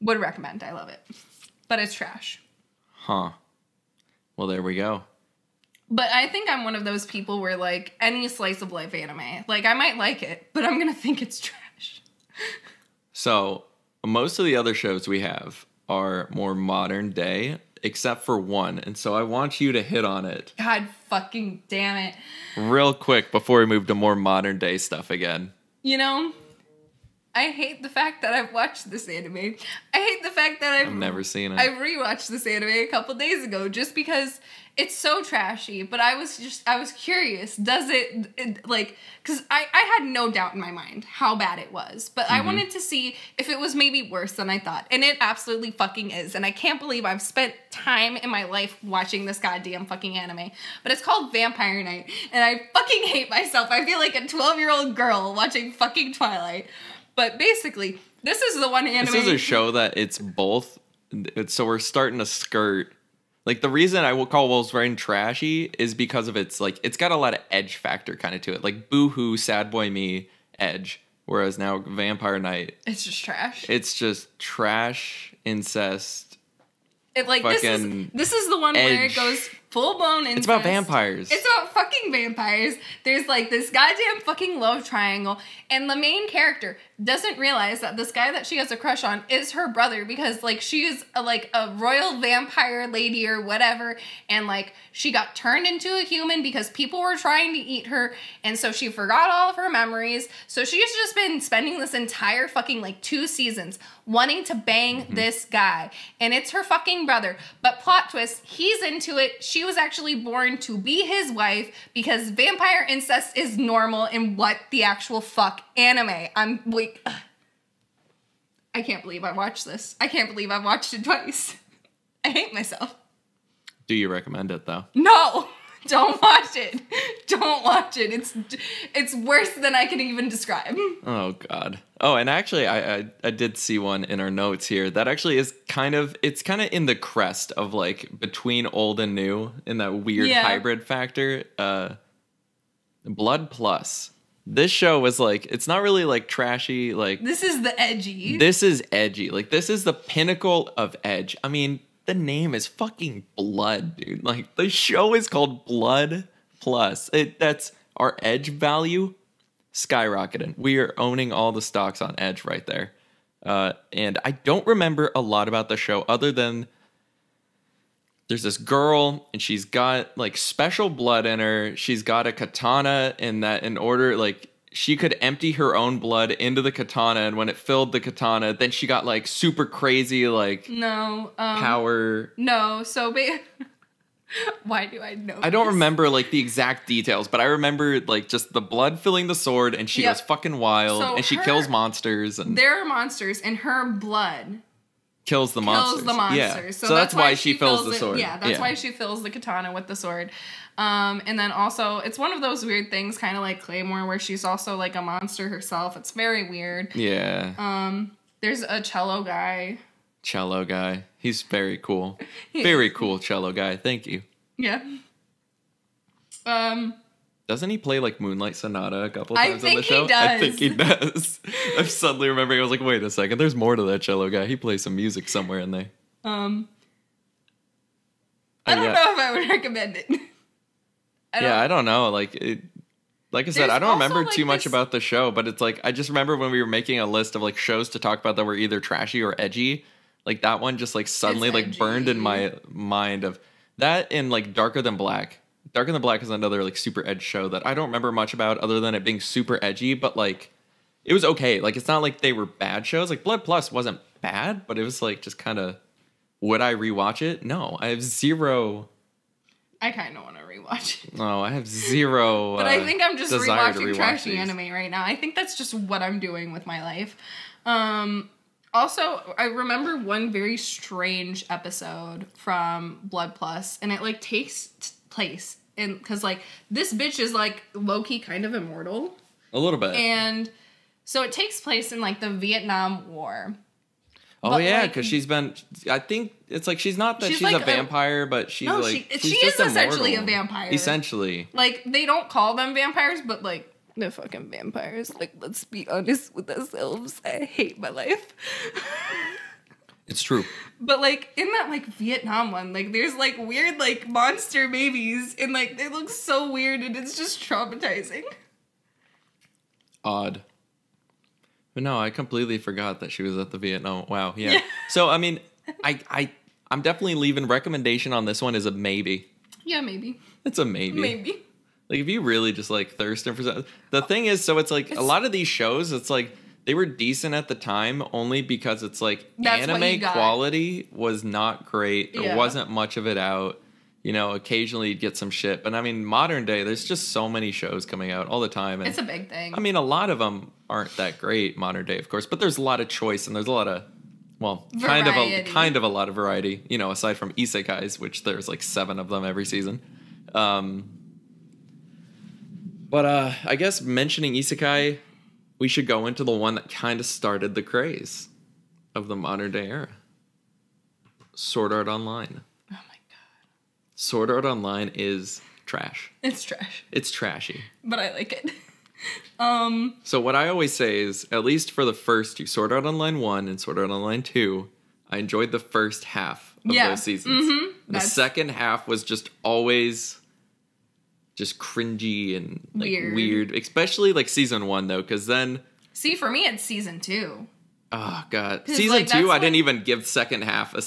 Would recommend. I love it. But it's trash. Huh. Well, there we go. But I think I'm one of those people where, like, any slice of life anime, like, I might like it, but I'm going to think it's trash. So, most of the other shows we have are more modern day except for one, and so I want you to hit on it. God fucking damn it. Real quick before we move to more modern day stuff again. You know, I hate the fact that I've watched this anime. I hate the fact that I've, I've never seen it. I rewatched this anime a couple days ago just because it's so trashy. But I was just, I was curious. Does it, it like, because I, I had no doubt in my mind how bad it was. But mm-hmm. I wanted to see if it was maybe worse than I thought. And it absolutely fucking is. And I can't believe I've spent time in my life watching this goddamn fucking anime. But it's called Vampire Knight. And I fucking hate myself. I feel like a twelve-year-old girl watching fucking Twilight. But basically, this is the one anime. This is a show that it's both. It's, so we're starting to skirt. Like, the reason I will call Wolf's Rain trashy is because of its, like, it's got a lot of edge factor kind of to it. Like, boohoo, sad boy me, edge. Whereas now Vampire Knight. It's just trash. It's just trash, incest. It, like, this is, this is the one edge. Where it goes full-blown incest. It's about vampires. It's about fucking vampires. There's, like, this goddamn fucking love triangle, and the main character doesn't realize that this guy that she has a crush on is her brother because, like, she is, a, like, a royal vampire lady or whatever, and, like, she got turned into a human because people were trying to eat her, and so she forgot all of her memories, so she's just been spending this entire fucking, like, two seasons wanting to bang mm-hmm. this guy, and it's her fucking brother. But plot twist, he's into it. She was actually born to be his wife because vampire incest is normal in what the actual fuck anime. I'm like, ugh. I can't believe I watched this. I can't believe I've watched it twice. I hate myself. Do you recommend it though? No. Don't watch it. Don't watch it. It's it's worse than I can even describe. Oh, God. Oh, and actually, I, I, I did see one in our notes here that actually is kind of, it's kind of in the crest of, like, between old and new in that weird yeah. hybrid factor. Uh, Blood Plus. This show was, like, it's not really, like, trashy, like... This is the edgy. This is edgy. Like, this is the pinnacle of edge. I mean... The name is fucking Blood, dude. Like, the show is called Blood Plus. It, that's our edge value skyrocketing. We are owning all the stocks on edge right there. Uh, and I don't remember a lot about the show other than there's this girl and she's got, like, special blood in her. She's got a katana in that in order, like... She could empty her own blood into the katana, and when it filled the katana, then she got, like, super crazy, like, no um, power. No, so ba why do I know? I don't this? remember, like, the exact details, but I remember, like, just the blood filling the sword, and she yep. goes fucking wild, so and she her, kills monsters. And there are monsters, and her blood kills the kills monsters. Kills the monsters. Yeah. So, so that's, that's why, why she, she fills, fills the sword. It, yeah, that's yeah. why she fills the katana with the sword. Um, and then also, it's one of those weird things, kind of like Claymore, where she's also, like, a monster herself. It's very weird. Yeah. Um, there's a cello guy. Cello guy. He's very cool. He very is. cool cello guy. Thank you. Yeah. Um... Doesn't he play, like, Moonlight Sonata a couple times on the show? I think he does. I think he does. I'm suddenly remembering, I was like, wait a second, there's more to that cello guy. He plays some music somewhere in there. Um... I oh, don't yeah. know if I would recommend it. I yeah, I don't know. Like, it, like I said, I don't remember like too much about the show, but it's like, I just remember when we were making a list of, like, shows to talk about that were either trashy or edgy, like, that one just, like, suddenly, like, burned in my mind of that and, like, Darker Than Black. Darker Than Black is another, like, super edge show that I don't remember much about other than it being super edgy, but, like, it was okay. Like, it's not like they were bad shows. Like, Blood Plus wasn't bad, but it was, like, just kind of, would I rewatch it? No, I have zero... I kind of want to rewatch it. No, I have zero. But uh, I think I'm just rewatching rewatch trashy these. anime right now. I think that's just what I'm doing with my life. Um, also, I remember one very strange episode from Blood Plus, and it like takes place and because like this bitch is like low-key kind of immortal. A little bit. And so it takes place in like the Vietnam War. Oh, but yeah, because like, she's been, I think it's like she's not that she's, she's like a vampire, a, but she's no, like, she, she's she is essentially immortal. a vampire. Essentially. Like, they don't call them vampires, but like, they're fucking vampires. Like, let's be honest with ourselves. I hate my life. It's true. But like, in that like Vietnam one, like there's like weird like monster babies and like they look so weird and it's just traumatizing. Odd. But no, I completely forgot that she was at the Vietnam. Wow, yeah. yeah. So, I mean, I I I'm definitely leaving recommendation on this one as a maybe. Yeah, maybe. It's a maybe. Maybe. Like, if you really just, like, thirsting for something. The thing is, so it's, like, it's, a lot of these shows, it's, like, they were decent at the time only because it's, like, anime quality was not great. There yeah. wasn't much of it out. You know, occasionally you'd get some shit. But, I mean, modern day, there's just so many shows coming out all the time. And, it's a big thing. I mean, a lot of them aren't that great, modern day, of course. But there's a lot of choice, and there's a lot of... Well, variety. kind of a kind of a lot of variety, you know, aside from isekais, which there's like seven of them every season. Um, but uh, I guess mentioning isekai, we should go into the one that kind of started the craze of the modern day era. Sword Art Online. Oh my God. Sword Art Online is trash. It's trash. It's trashy. But I like it. Um, so what I always say is, at least for the first two, Sword Art Online one and Sword Art Online two, I enjoyed the first half of yeah. those seasons. Mm-hmm. The second half was just always just cringy and like weird. weird. Especially like season one though, because then... See, for me it's season two. Oh God. Season like, two, I when... didn't even give second half a...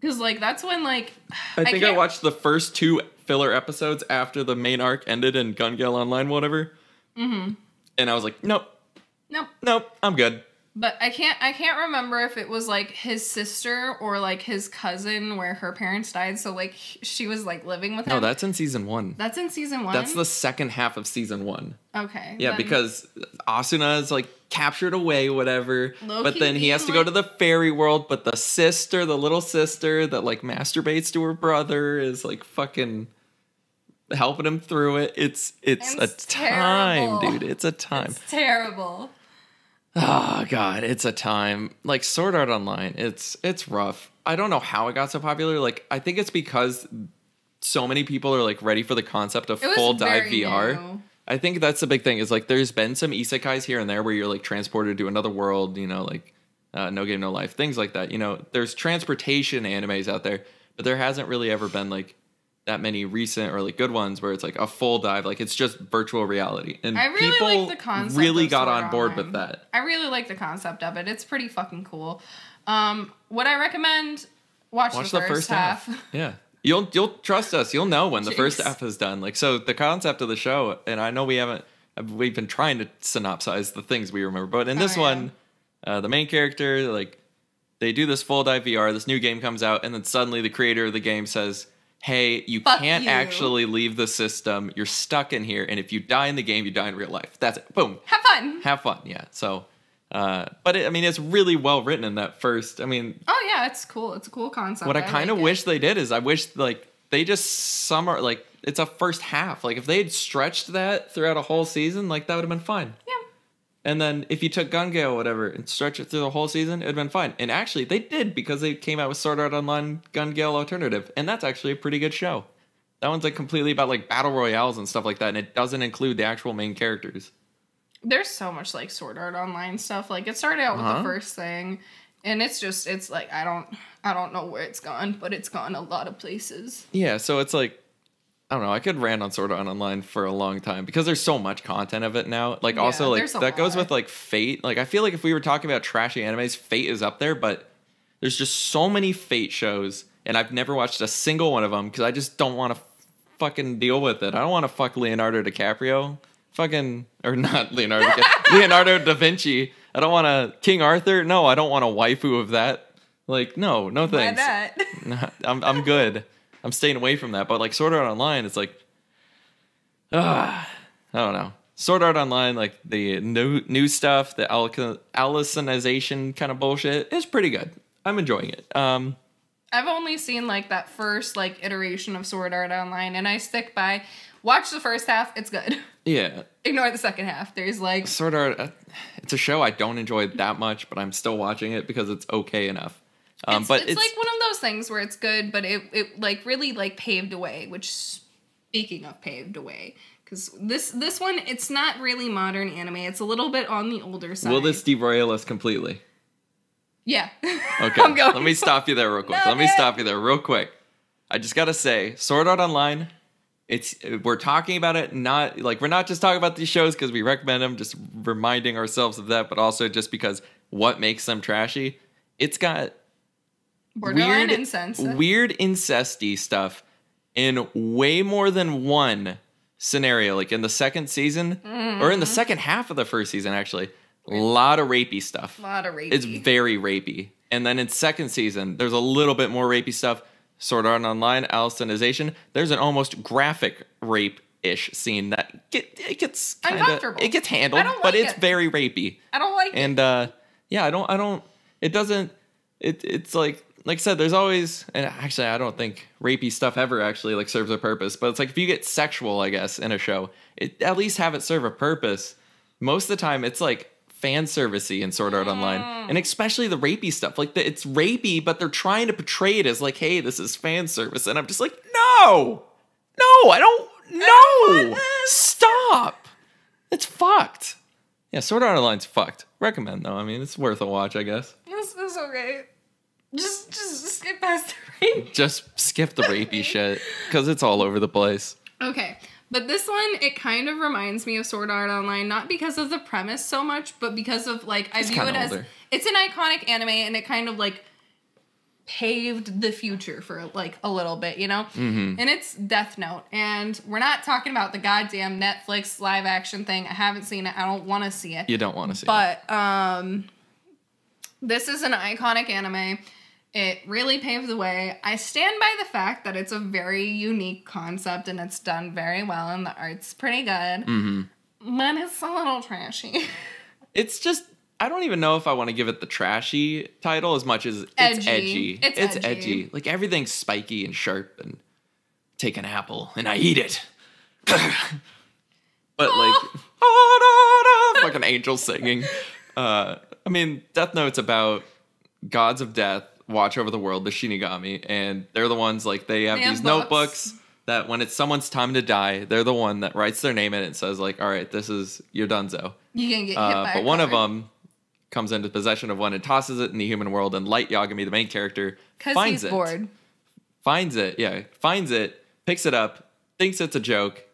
Because like that's when like... I, I think can't... I watched the first two filler episodes after the main arc ended in Gun Gale Online, whatever. Mm-hmm. And I was like, nope, nope, nope, I'm good. But I can't, I can't remember if it was like his sister or like his cousin where her parents died. So like she was like living with him. No, that's in season one. That's in season one. That's the second half of season one. Okay. Yeah, then... because Asuna is like captured away, whatever. Loki but then he has to like... go to the fairy world. But the sister, the little sister that like masturbates to her brother, is like fucking. Helping him through it. It's it's a time, dude. It's a time. It's terrible. Oh God, it's a time. Like Sword Art Online, it's it's rough. I don't know how it got so popular. Like I think it's because so many people are like ready for the concept of full dive V R. New. I think that's the big thing. Is like there's been some isekais here and there where you're like transported to another world. You know, like uh, No Game No Life, things like that. You know, there's transportation animes out there, but there hasn't really ever been like. That many recent or like good ones where it's like a full dive, like it's just virtual reality, and I really people like the concept really got on board with that. I really like the concept of it; it's pretty fucking cool. Um, would I recommend watch, watch the, first the first half? half. Yeah, you'll you'll trust us. You'll know when Jeez. the first half is done. Like so, the concept of the show, and I know we haven't we've been trying to synopsize the things we remember, but in this oh, yeah. one, uh, the main character like they do this full dive V R. This new game comes out, and then suddenly the creator of the game says. Hey, you Fuck can't you. actually leave the system. You're stuck in here. And if you die in the game, you die in real life. That's it. Boom. Have fun. Have fun. Yeah. So, uh, but it, I mean, it's really well written in that first. I mean. Oh, yeah. It's cool. It's a cool concept. What I, I kind of like wish it. they did is I wish like they just summer like it's a first half. Like if they had stretched that throughout a whole season, like that would have been fine. Yeah. And then if you took Gun Gale or whatever and stretched it through the whole season, it'd been fine. And actually, they did because they came out with Sword Art Online Gun Gale Alternative. And that's actually a pretty good show. That one's like completely about like battle royales and stuff like that. And it doesn't include the actual main characters. There's so much like Sword Art Online stuff. Like it started out with uh-huh. the first thing. And it's just, it's like, I don't, I don't know where it's gone, but it's gone a lot of places. Yeah, so it's like. I don't know. I could rant on Sword Art Online for a long time because there's so much content of it now. Like yeah, also like that lot. goes with like Fate. Like I feel like if we were talking about trashy animes, Fate is up there, but there's just so many Fate shows and I've never watched a single one of them because I just don't want to fucking deal with it. I don't want to fuck Leonardo DiCaprio fucking or not Leonardo, DiCaprio, Leonardo da Vinci. I don't want to King Arthur. No, I don't want a waifu of that. Like, no, no thanks. Why that? I'm, I'm good. I'm staying away from that, but like Sword Art Online, it's like, ah, uh, I don't know. Sword Art Online, like the new new stuff, the Allisonization kind of bullshit is pretty good. I'm enjoying it. Um, I've only seen like that first like iteration of Sword Art Online, and I stick by watch the first half. It's good. Yeah. Ignore the second half. There's like Sword Art. Uh, it's a show I don't enjoy that much, but I'm still watching it because it's okay enough. Um, it's, but it's, it's like one of those things where it's good, but it, it like really like paved away, which speaking of paved away, because this, this one, it's not really modern anime. It's a little bit on the older side. Will this derail us completely? Yeah. Okay. I'm going. Let me stop you there real quick. No, Let man. me stop you there real quick. I just got to say, Sword Art Online, it's, we're talking about it, not like we're not just talking about these shows because we recommend them, just reminding ourselves of that, but also just because what makes them trashy. It's got... Borderline weird, incense. Weird incesty stuff in way more than one scenario. Like in the second season, mm-hmm. or in the second half of the first season, actually. A lot of rapey stuff. A lot of rapey. It's very rapey. And then in second season, there's a little bit more rapey stuff. Sword Art Online, Alisonization. There's an almost graphic rape-ish scene that get, it gets kind of it gets handled, I don't like but it's it. very rapey. I don't like and, it. And uh, yeah, I don't. I don't. It doesn't. It it's like like I said. There's always and actually, I don't think rapey stuff ever actually like serves a purpose. But it's like if you get sexual, I guess, in a show, it at least have it serve a purpose. Most of the time, it's like fan servicey in Sword Art Online, mm. and especially the rapey stuff. Like the, it's rapey, but they're trying to portray it as like, hey, this is fan service, and I'm just like, no, no, I don't, no, I don't stop. It's fucked. Yeah, Sword Art Online's fucked. Recommend though. I mean, it's worth a watch, I guess. It's, it's okay. Just, just skip past the rapey. Just skip the rapey shit because it's all over the place. Okay. But this one, it kind of reminds me of Sword Art Online, not because of the premise so much, but because of, like, I it's view it older. as, it's an iconic anime, and it kind of, like, paved the future for, like, a little bit, you know? Mm-hmm. And it's Death Note, and we're not talking about the goddamn Netflix live-action thing. I haven't seen it. I don't want to see it. You don't want to see but, it. But um, this is an iconic anime. It really paved the way. I stand by the fact that it's a very unique concept and it's done very well and the art's pretty good. Mm-hmm. But it's a little trashy. It's just, I don't even know if I want to give it the trashy title as much as edgy. it's edgy. It's, it's edgy. edgy. Like everything's spiky and sharp and take an apple and I eat it. But oh. like, like an angel singing. Uh, I mean, Death Note's about gods of death watch over the world, the Shinigami, and they're the ones, like, they have, they have these books. notebooks that when it's someone's time to die, they're the one that writes their name in it and says, like, all right, this is your dunzo. You can get uh, hit by But a one card. of them comes into possession of one and tosses it in the human world, and Light Yagami, the main character, finds he's it. bored. Finds it, yeah. Finds it, picks it up, thinks it's a joke,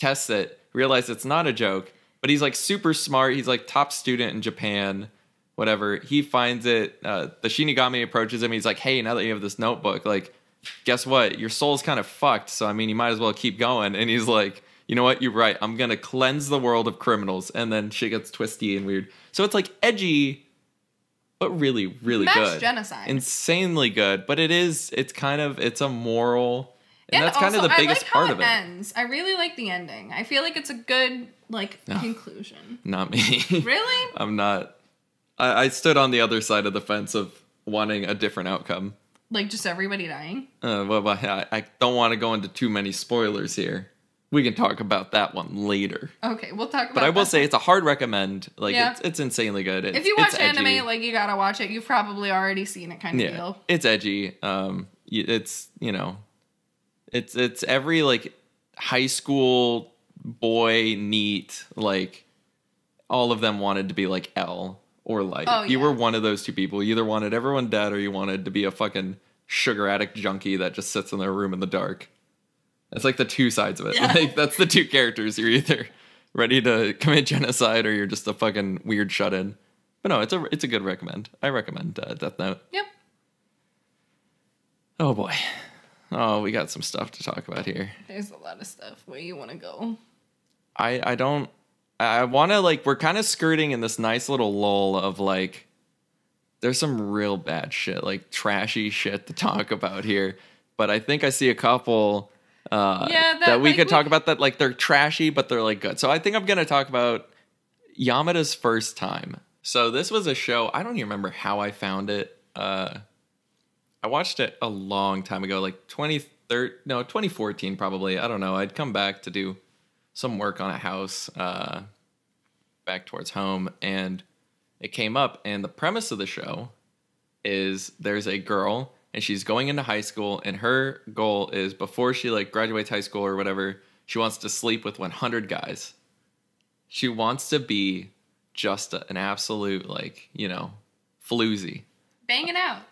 tests it, realizes it's not a joke, but he's, like, super smart. He's, like, top student in Japan. Whatever, he finds it, uh, the Shinigami approaches him, he's like, hey, now that you have this notebook, like, guess what, your soul's kind of fucked, so I mean, you might as well keep going, and he's like, you know what, you're right, I'm gonna cleanse the world of criminals, and then shit gets twisty and weird. So it's like edgy, but really, really Mass good. genocide. Insanely good, but it is, it's kind of, it's a moral, and, and that's also, kind of the biggest I like part how it of it. Ends. I really like the ending. I feel like it's a good, like, no, conclusion. Not me. Really? I'm not... I stood on the other side of the fence of wanting a different outcome. Like just everybody dying? Uh, well, I, I don't want to go into too many spoilers here. We can talk about that one later. Okay, we'll talk about But I will that. say it's a hard recommend. Like, yeah. it's, it's insanely good. It's, if you watch anime, like, you gotta watch it. You've probably already seen it kind of yeah, deal. It's edgy. Um, It's, you know, it's it's every, like, high school boy neat, like, all of them wanted to be, like, L. Or Light. Oh, yeah. You were one of those two people. You either wanted everyone dead or you wanted to be a fucking sugar addict junkie that just sits in their room in the dark. It's like the two sides of it. Yeah. Like, that's the two characters. You're either ready to commit genocide or you're just a fucking weird shut-in. But no, it's a it's a good recommend. I recommend uh, Death Note. Yep. Oh, boy. Oh, we got some stuff to talk about here. There's a lot of stuff. Where you want to go? I, I don't... I want to, like, we're kind of skirting in this nice little lull of, like, there's some real bad shit, like, trashy shit to talk about here. But I think I see a couple uh, yeah, that, that we like, could we... talk about that, like, they're trashy, but they're, like, good. So I think I'm going to talk about Yamada's First Time. So this was a show, I don't even remember how I found it. Uh, I watched it a long time ago, like twenty thirteen, no, twenty fourteen probably. I don't know. I'd come back to do some work on a house uh, back towards home, and it came up, and the premise of the show is there's a girl, and she's going into high school, and her goal is before she like graduates high school or whatever, she wants to sleep with one hundred guys. She wants to be just a, an absolute, like, you know, floozy. Banging out.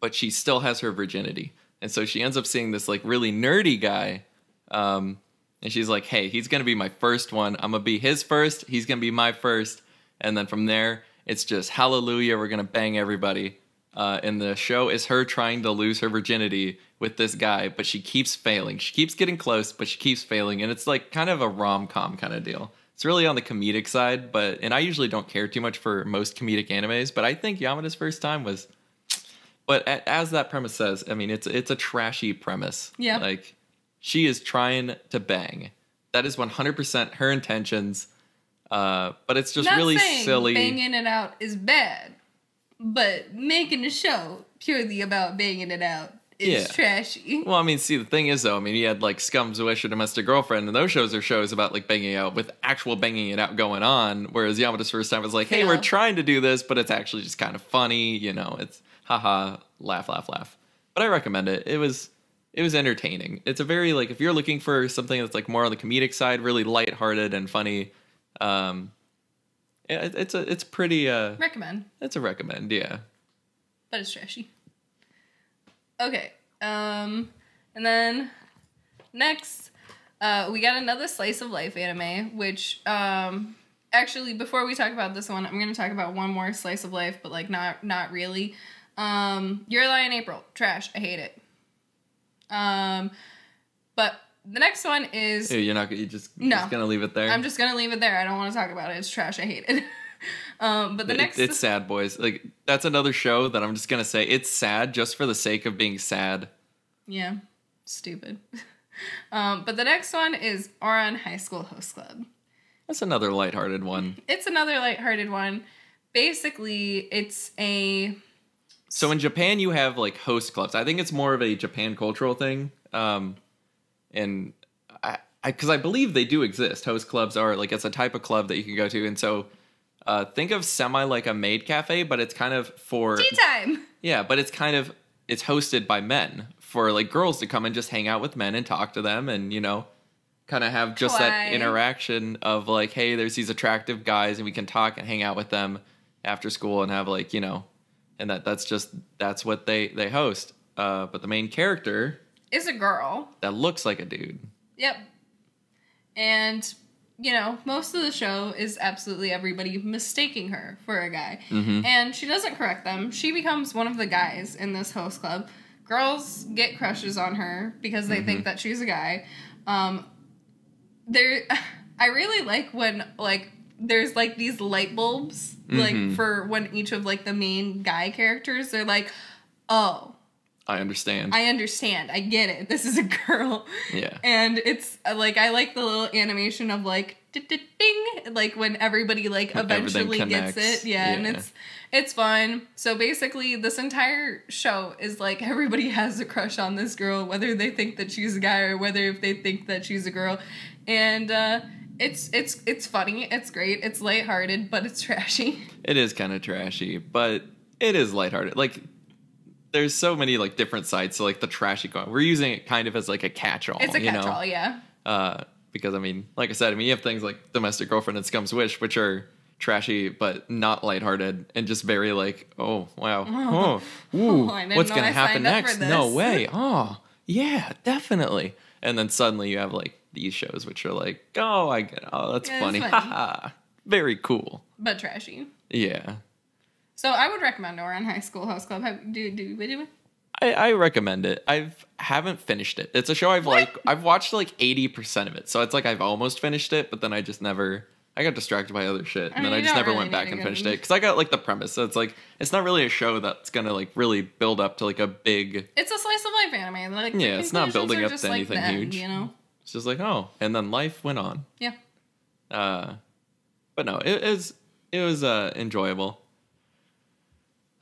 But she still has her virginity, and so she ends up seeing this like really nerdy guy, um... and she's like, hey, he's going to be my first one. I'm going to be his first. He's going to be my first. And then from there, it's just hallelujah. We're going to bang everybody. uh, in the show is her trying to lose her virginity with this guy, but she keeps failing. She keeps getting close, but she keeps failing, and it's like kind of a rom-com kind of deal. It's really on the comedic side, but and I usually don't care too much for most comedic animes, but I think Yamada's First Time was, but as that premise says, I mean, it's it's a trashy premise. Yeah. Like, she is trying to bang. That is one hundred percent her intentions, uh, but it's just Not really silly. Banging it out is bad, but making a show purely about banging it out is yeah. trashy. Well, I mean, see, the thing is, though, I mean, he had, like, Scum's Wish or Domestic Girlfriend, and those shows are shows about, like, banging out with actual banging it out going on, whereas Yamada's First Time was like, hey, yeah. we're trying to do this, but it's actually just kind of funny, you know, it's haha, laugh, laugh, laugh. But I recommend it. It was it was entertaining. It's a very, like, if you're looking for something that's, like, more on the comedic side, really lighthearted and funny, um, it, it's a, it's pretty, uh... Recommend. It's a recommend, yeah. But it's trashy. Okay, um, and then next, uh, we got another slice of life anime, which, um, actually, before we talk about this one, I'm going to talk about one more slice of life, but, like, not, not really. Um, Your Lie in April. Trash. I hate it. Um, but the next one is... Ew, you're not you're just, no, just going to leave it there? I'm just going to leave it there. I don't want to talk about it. It's trash. I hate it. Um, but the it, next... It's sad, boys. Like, that's another show that I'm just going to say it's sad just for the sake of being sad. Yeah. Stupid. um, but the next one is Ouran High School Host Club. That's another lighthearted one. It's another lighthearted one. Basically, it's a... So in Japan, you have, like, host clubs. I think it's more of a Japan cultural thing. Um, and I... Because I, I believe they do exist. Host clubs are, like, it's a type of club that you can go to. And so... Uh, think of semi like a maid cafe, but it's kind of for... Tea time! Yeah, but it's kind of... It's hosted by men for, like, girls to come and just hang out with men and talk to them and, you know, kind of have just Kawaii. That interaction of, like, hey, there's these attractive guys and we can talk and hang out with them after school and have, like, you know... And that that's just... That's what they, they host. Uh, but the main character... Is a girl. That looks like a dude. Yep. And... You know, most of the show is absolutely everybody mistaking her for a guy. Mm-hmm. And she doesn't correct them. She becomes one of the guys in this host club. Girls get crushes on her because they mm-hmm. think that she's a guy. Um, there, I really like when, like, there's, like, these light bulbs, mm-hmm. like, for when each of, like, the main guy characters, they're like, oh. I understand. I understand. I get it. This is a girl. Yeah. And it's, like, I like the little animation of, like, ding, like, when everybody, like, eventually gets it. Yeah, yeah. And it's, it's fun. So, basically, this entire show is, like, everybody has a crush on this girl, whether they think that she's a guy or whether if they think that she's a girl. And, uh... It's it's it's funny. It's great. It's lighthearted, but it's trashy. It is kind of trashy, but it is lighthearted. Like... There's so many, like, different sides. So, like, the trashy going. We're using it kind of as, like, a catch-all. It's a catch-all, yeah. Uh, because, I mean, like I said, I mean, you have things like Domestic Girlfriend and Scum's Wish, which are trashy but not lighthearted and just very, like, oh, wow. Oh, oh ooh, oh, what's going to happen next? No way. Oh, yeah, definitely. And then suddenly you have, like, these shows which are like, oh, I get it. Oh, that's yeah, funny. Ha ha. Very cool. But trashy. Yeah. So I would recommend Ouran High School Host Club. Have, do do we do it? I, I recommend it. I've haven't finished it. It's a show I've what? like I've watched like eighty percent of it. So it's like I've almost finished it, but then I just never. I got distracted by other shit, and I mean, then I just never really went back and finished it because I got like the premise. So it's like it's not really a show that's gonna like really build up to like a big. It's a slice of life anime. Like yeah, it's not building up to anything like huge. End, you know, it's just like oh, and then life went on. Yeah. Uh, but no, it is it was uh enjoyable.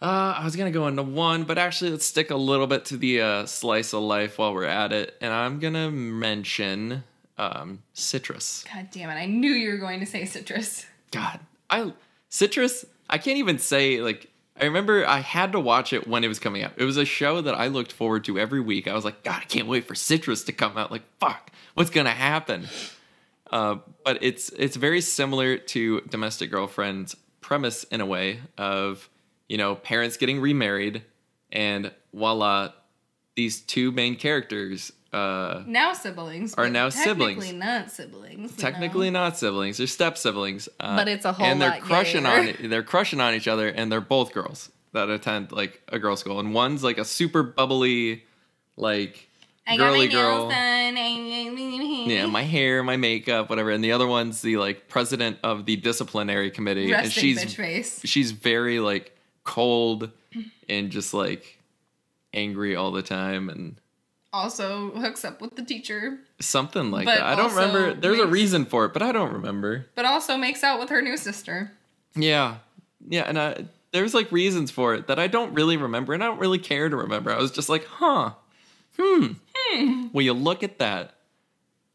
Uh, I was going to go into one, but actually let's stick a little bit to the uh, slice of life while we're at it. And I'm going to mention um, Citrus. God damn it. I knew you were going to say Citrus. God. I Citrus, I can't even say, like, I remember I had to watch it when it was coming out. It was a show that I looked forward to every week. I was like, God, I can't wait for Citrus to come out. Like, fuck, what's going to happen? Uh, but it's, it's very similar to Domestic Girlfriend's premise in a way of... You know, parents getting remarried, and voila, these two main characters... Uh, now siblings. Are now siblings. Technically not siblings. Technically not siblings. They're step-siblings. Uh, but it's a whole lot gayer. And they're crushing on, they're crushing on each other, and they're both girls. that attend like a girl school, and one's like a super bubbly, like I girly girl. Yeah, my hair, my makeup, whatever. And the other one's the like president of the disciplinary committee, Resting and she's bitch face. She's very like cold and just like angry all the time, and also hooks up with the teacher. Something like but that. I don't remember. There's makes, a reason for it, but I don't remember. But also makes out with her new sister. Yeah. Yeah, and I, there's like reasons for it that I don't really remember, and I don't really care to remember. I was just like, huh. Hmm. Hmm. Will you look at that?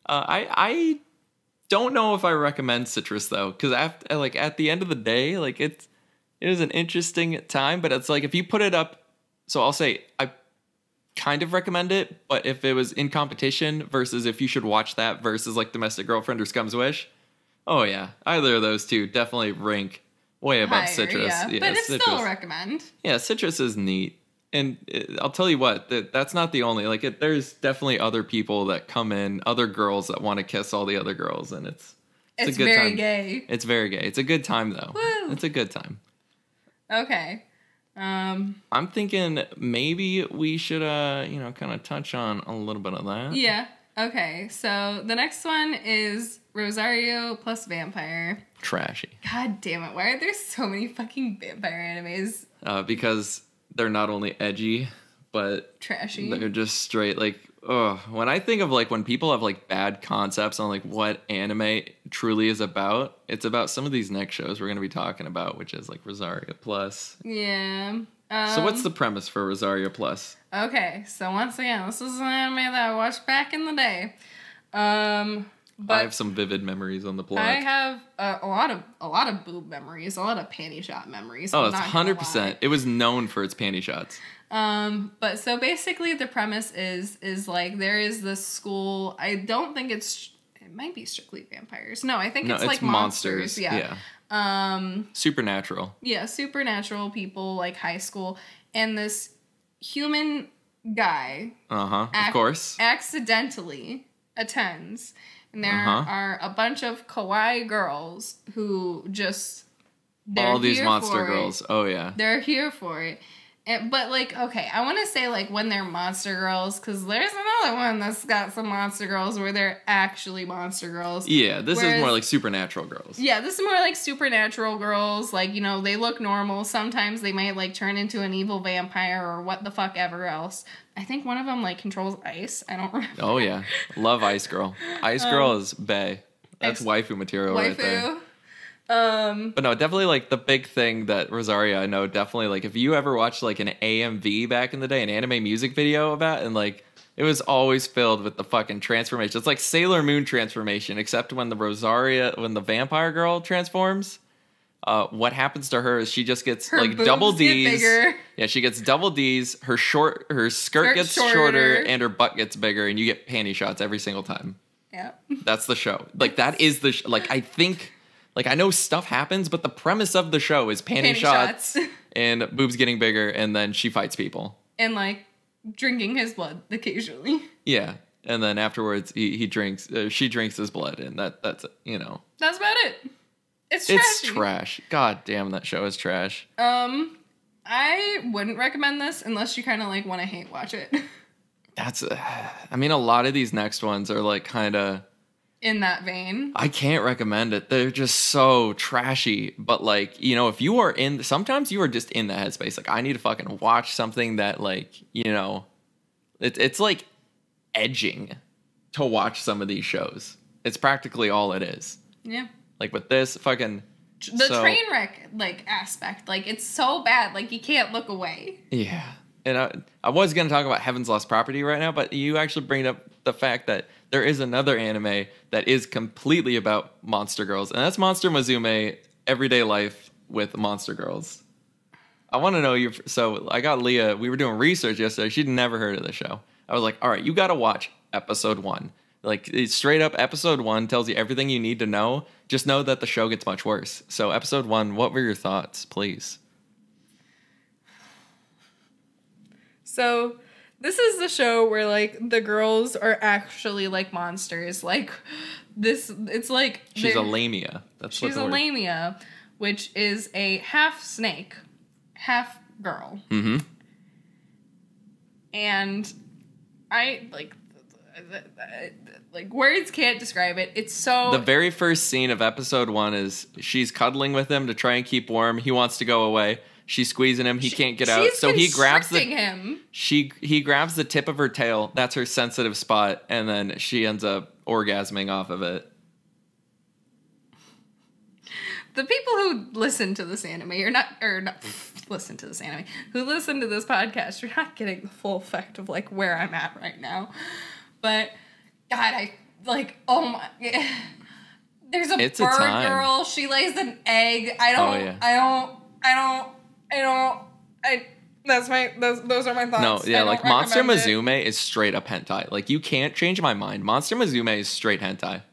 Uh, I I don't know if I recommend Citrus though, because after like at the end of the day, like it's it is an interesting time, but it's like if you put it up, so I'll say I kind of recommend it, but if it was in competition versus if you should watch that versus like Domestic Girlfriend or Scum's Wish, oh yeah, either of those two definitely rank way above higher, Citrus. Yeah, yeah, but it's Citrus. Still recommend. Yeah, Citrus is neat. And I'll tell you what, that, that's not the only, like, it, there's definitely other people that come in, other girls that want to kiss all the other girls, and it's, it's, it's a good very time. gay. It's very gay. It's a good time, though. Woo. It's a good time. Okay. Um, I'm thinking maybe we should, uh, you know, kind of touch on a little bit of that. Yeah. Okay. So the next one is Rosario Plus Vampire. Trashy. God damn it. Why are there so many fucking vampire animes? Uh, because... They're not only edgy, but trashy. They're just straight like, oh, when I think of like when people have like bad concepts on like what anime truly is about, it's about some of these next shows we're going to be talking about, which is like Rosario Plus. Yeah. Um, so what's the premise for Rosario Plus? Okay. So once again, this is an anime that I watched back in the day. Um, but I have some vivid memories on the plot. I have uh, a lot of a lot of boob memories, a lot of panty shot memories. Oh, it's one hundred percent. It was known for its panty shots. Um, but so basically the premise is is like there is this school. I don't think it's it might be strictly vampires. No, I think no, it's, it's like monsters. monsters. Yeah. yeah. Um, supernatural. Yeah, supernatural people like high school, and this human guy. Uh huh. Ac of course. Accidentally attends. And there uh-huh. are a bunch of kawaii girls who just... All these monster girls. It. Oh, yeah. They're here for it. And, but, like, okay, I want to say, like, when they're monster girls, because there's another one that's got some monster girls where they're actually monster girls. Yeah, this Whereas, is more like supernatural girls. Yeah, this is more like supernatural girls. Like, you know, they look normal. Sometimes they might, like, turn into an evil vampire or what the fuck ever else. I think one of them, like, controls ice. I don't remember. Oh, yeah. Love Ice Girl. Ice Girl um, is bae. That's waifu material waifu. right there. Um, but no, definitely, like, the big thing that Rosario, I know, definitely, like, if you ever watched, like, an A M V back in the day, an anime music video about, and, like, it was always filled with the fucking transformation. It's like Sailor Moon transformation, except when the Rosario, when the vampire girl transforms. Uh, what happens to her is she just gets her like double D's. Get yeah, she gets double D's. Her short, her skirt her gets shorter. shorter, and her butt gets bigger, and you get panty shots every single time. Yeah, that's the show. Like that is the sh like I think, like I know stuff happens, but the premise of the show is panty, panty shots, shots and boobs getting bigger, and then she fights people and like drinking his blood occasionally. Yeah, and then afterwards he he drinks, uh, she drinks his blood, and that that's you know that's about it. It's, it's trash. God damn, that show is trash. Um, I wouldn't recommend this unless you kind of, like, want to hate watch it. That's, uh, I mean, a lot of these next ones are, like, kind of... in that vein. I can't recommend it. They're just so trashy. But, like, you know, if you are in... Sometimes you are just in the headspace. Like, I need to fucking watch something that, like, you know... It, it's, like, edging to watch some of these shows. It's practically all it is. Yeah. Like, with this fucking... The so, train wreck, like, aspect. Like, it's so bad. Like, you can't look away. Yeah. And I, I was going to talk about Heaven's Lost Property right now, but you actually bring up the fact that there is another anime that is completely about monster girls. And that's Monster Musume, Everyday Life with Monster Girls. I want to know your... So, I got Leah. We were doing research yesterday. She'd never heard of the show. I was like, all right, you got to watch episode one. Like, straight up, episode one tells you everything you need to know. Just know that the show gets much worse. So, episode one, what were your thoughts, please? So, this is the show where, like, the girls are actually, like, monsters. Like, this, it's like... She's a lamia. That's what the word. She's a lamia, which is a half snake, half girl. Mm-hmm. And I, like, like words can't describe it. It's so... The very first scene of episode one is she's cuddling with him to try and keep warm. He wants to go away. She's squeezing him. He she, can't get out. So he grabs the... him. She, he grabs the tip of her tail. That's her sensitive spot. And then she ends up orgasming off of it. The people who listen to this anime are not, or not listen to this anime, who listen to this podcast, you're not getting the full effect of like where I'm at right now. But God, I like, oh my, there's a it's bird a girl. She lays an egg. I don't, oh, yeah. I don't, I don't, I don't, I, that's my, those, those are my thoughts. No, yeah, I like Monster Musume it. is straight up hentai. Like you can't change my mind. Monster Musume is straight hentai.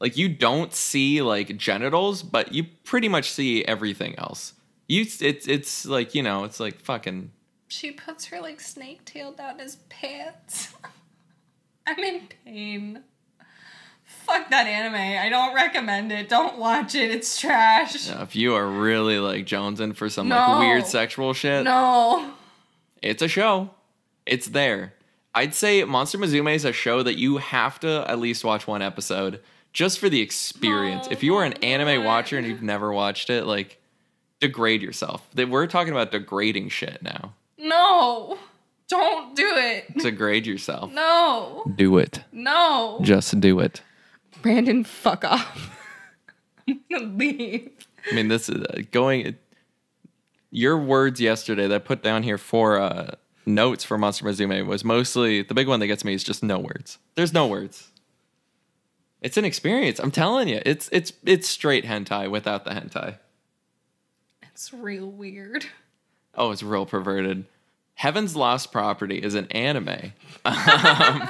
Like, you don't see, like, genitals, but you pretty much see everything else. You, it's, it's like, you know, it's like fucking... She puts her, like, snake tail down his pants. I'm in pain. Fuck that anime. I don't recommend it. Don't watch it. It's trash. Yeah, if you are really, like, jonesing for some, no. like, weird sexual shit... No. It's a show. It's there. I'd say Monster Musume is a show that you have to at least watch one episode... Just for the experience. Oh, if you are an anime God. watcher and you've never watched it, like, degrade yourself. We're talking about degrading shit now. No. Don't do it. Degrade yourself. No. Do it. No. Just do it. Brandon, fuck off. I'm gonna leave. I mean, this is uh, going... It, your words yesterday that I put down here for uh, notes for Monster Musume was mostly... The big one that gets me is just no words. There's no words. It's an experience. I'm telling you, it's it's it's straight hentai without the hentai. It's real weird. Oh, it's real perverted. Heaven's Lost Property is an anime. um,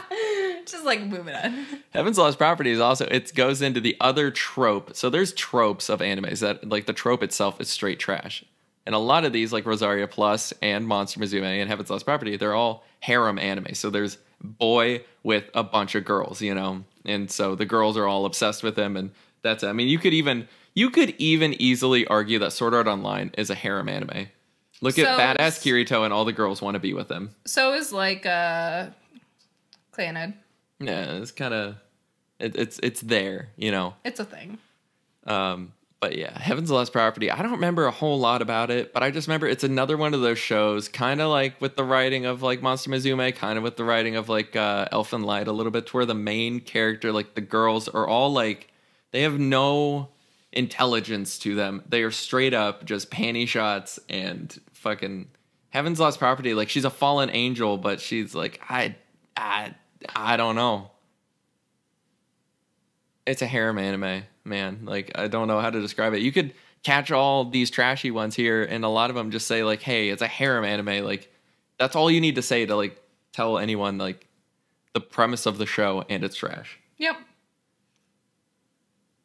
Just like moving on. Heaven's Lost Property is also it goes into the other trope. So there's tropes of animes that like the trope itself is straight trash, and a lot of these like Rosario Plus and Monster Musume and Heaven's Lost Property, they're all harem anime. So there's boy with a bunch of girls, you know. And so the girls are all obsessed with him, and that's it. I mean, you could even you could even easily argue that Sword Art Online is a harem anime. Look so at badass Kirito, and all the girls want to be with him. So is like uh, Clannad. Yeah, it's kind of it, it's it's there, you know. It's a thing. Um, but yeah, Heaven's Lost Property. I don't remember a whole lot about it, but I just remember it's another one of those shows, kind of like with the writing of like Monster Musume, kind of with the writing of like uh, Elfen Lied a little bit, to where the main character, like the girls, are all like they have no intelligence to them. They are straight up just panty shots and fucking Heaven's Lost Property. Like she's a fallen angel, but she's like I, I, I don't know. It's a harem anime. Man, like, I don't know how to describe it. You could catch all these trashy ones here, and a lot of them just say, like, hey, it's a harem anime. Like, that's all you need to say to, like, tell anyone, like, the premise of the show and it's trash. Yep.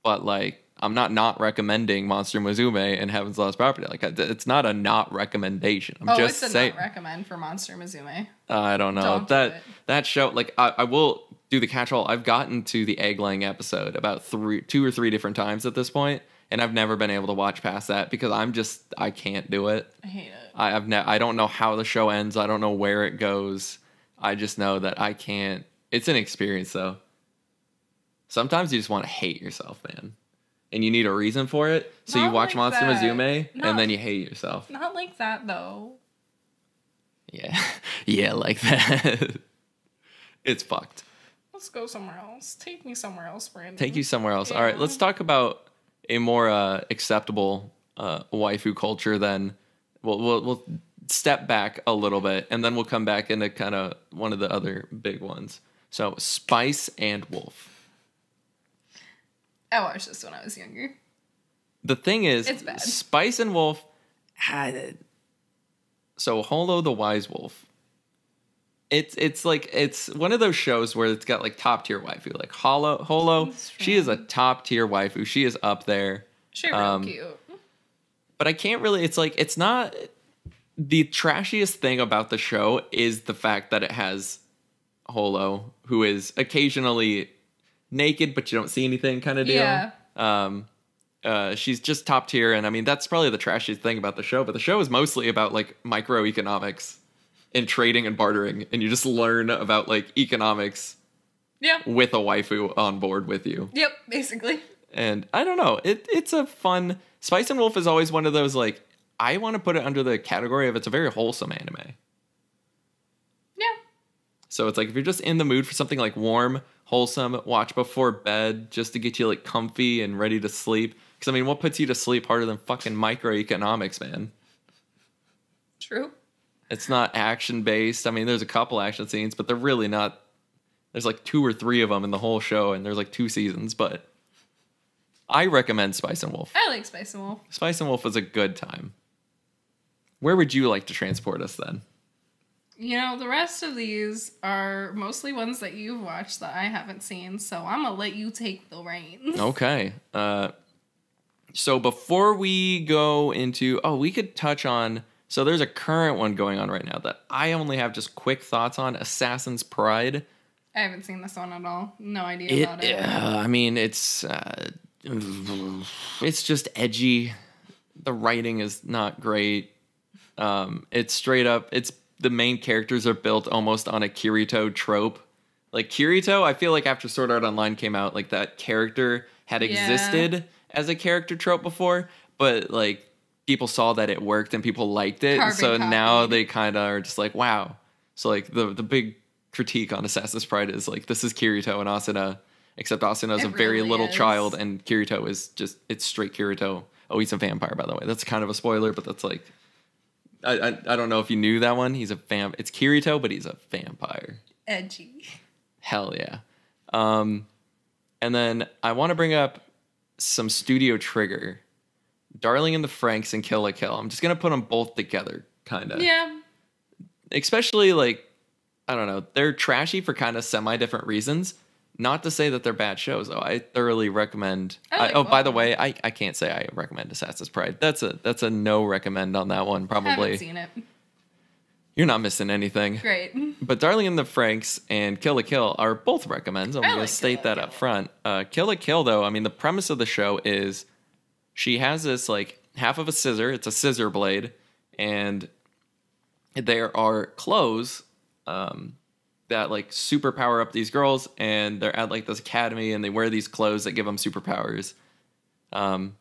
But, like, I'm not not recommending Monster Musume and Heaven's Lost Property. Like, it's not a not recommendation. I'm oh, just it's a saying, not recommend for Monster Musume. Uh, I don't know. Don't that, do that show, like, I, I will... do the catch-all. I've gotten to the egg-laying episode about three, two or three different times at this point, and I've never been able to watch past that because I'm just, I can't do it. I hate it. I, I've ne I don't know how the show ends. I don't know where it goes. I just know that I can't. It's an experience, though. Sometimes you just want to hate yourself, man. And you need a reason for it, so you watch Monster Musume, and then you hate yourself. Not like that, though. Yeah. Yeah, like that. It's fucked. Let's go somewhere else. Take me somewhere else, Brandon. Take you somewhere else. Yeah. All right, let's talk about a more uh, acceptable uh, waifu culture then. We'll, we'll, we'll step back a little bit, and then we'll come back into kind of one of the other big ones. So, Spice and Wolf. I watched this when I was younger. The thing is, it's bad. Spice and Wolf had it. So, Hollow the Wise Wolf. It's it's like it's one of those shows where it's got like top tier waifu, like Holo Holo. She is a top tier waifu. She is up there. She's um, real cute. But I can't really. It's like it's not the trashiest thing about the show is the fact that it has Holo, who is occasionally naked, but you don't see anything kind of deal. Yeah. Um, Uh, she's just top tier, and I mean, that's probably the trashiest thing about the show, but the show is mostly about, like, microeconomics and trading and bartering, and you just learn about, like, economics yeah. with a waifu on board with you. Yep, basically. And I don't know, it it's a fun... Spice and Wolf is always one of those, like, I want to put it under the category of it's a very wholesome anime. Yeah. So it's like, if you're just in the mood for something, like, warm, wholesome, watch before bed, just to get you, like, comfy and ready to sleep. Because, I mean, what puts you to sleep harder than fucking microeconomics, man? True. It's not action-based. I mean, there's a couple action scenes, but they're really not... There's, like, two or three of them in the whole show, and there's, like, two seasons, but... I recommend Spice and Wolf. I like Spice and Wolf. Spice and Wolf is a good time. Where would you like to transport us, then? You know, the rest of these are mostly ones that you've watched that I haven't seen, so I'm gonna let you take the reins. Okay. Uh... So before we go into... Oh, we could touch on... So there's a current one going on right now that I only have just quick thoughts on. Assassin's Pride. I haven't seen this one at all. No idea it, about it. Uh, I mean, it's... Uh, it's just edgy. The writing is not great. Um, it's straight up... It's the main characters are built almost on a Kirito trope. Like, Kirito, I feel like after Sword Art Online came out, like, that character had existed... Yeah. as a character trope before, but like people saw that it worked and people liked it. And so copy. Now they kind of are just like, wow. So like the, the big critique on Assassin's Pride is like, this is Kirito and Asuna, except Asuna is a very really little is. child and Kirito is just, it's straight Kirito. Oh, he's a vampire, by the way. That's kind of a spoiler, but that's like, I I, I don't know if you knew that one. He's a vamp. It's Kirito, but he's a vampire. Edgy. Hell yeah. Um, and then I want to bring up some Studio Trigger, Darling in the Franxx, and Kill la Kill. I'm just gonna put them both together, kind of. Yeah. Especially like, I don't know, they're trashy for kind of semi-different reasons. Not to say that they're bad shows, though. I thoroughly recommend. I like I, oh, both. By the way, I I can't say I recommend Assassin's Pride. That's a that's a no recommend on that one. Probably. I haven't seen it. You're not missing anything. Great. But Darling in the Franxx and Kill la Kill are both recommends. I'm going to state that up front. Uh, Kill la Kill, though, I mean, the premise of the show is she has this, like, half of a scissor. It's a scissor blade. And there are clothes um, that, like, super power up these girls. And they're at, like, this academy. And they wear these clothes that give them superpowers. Um,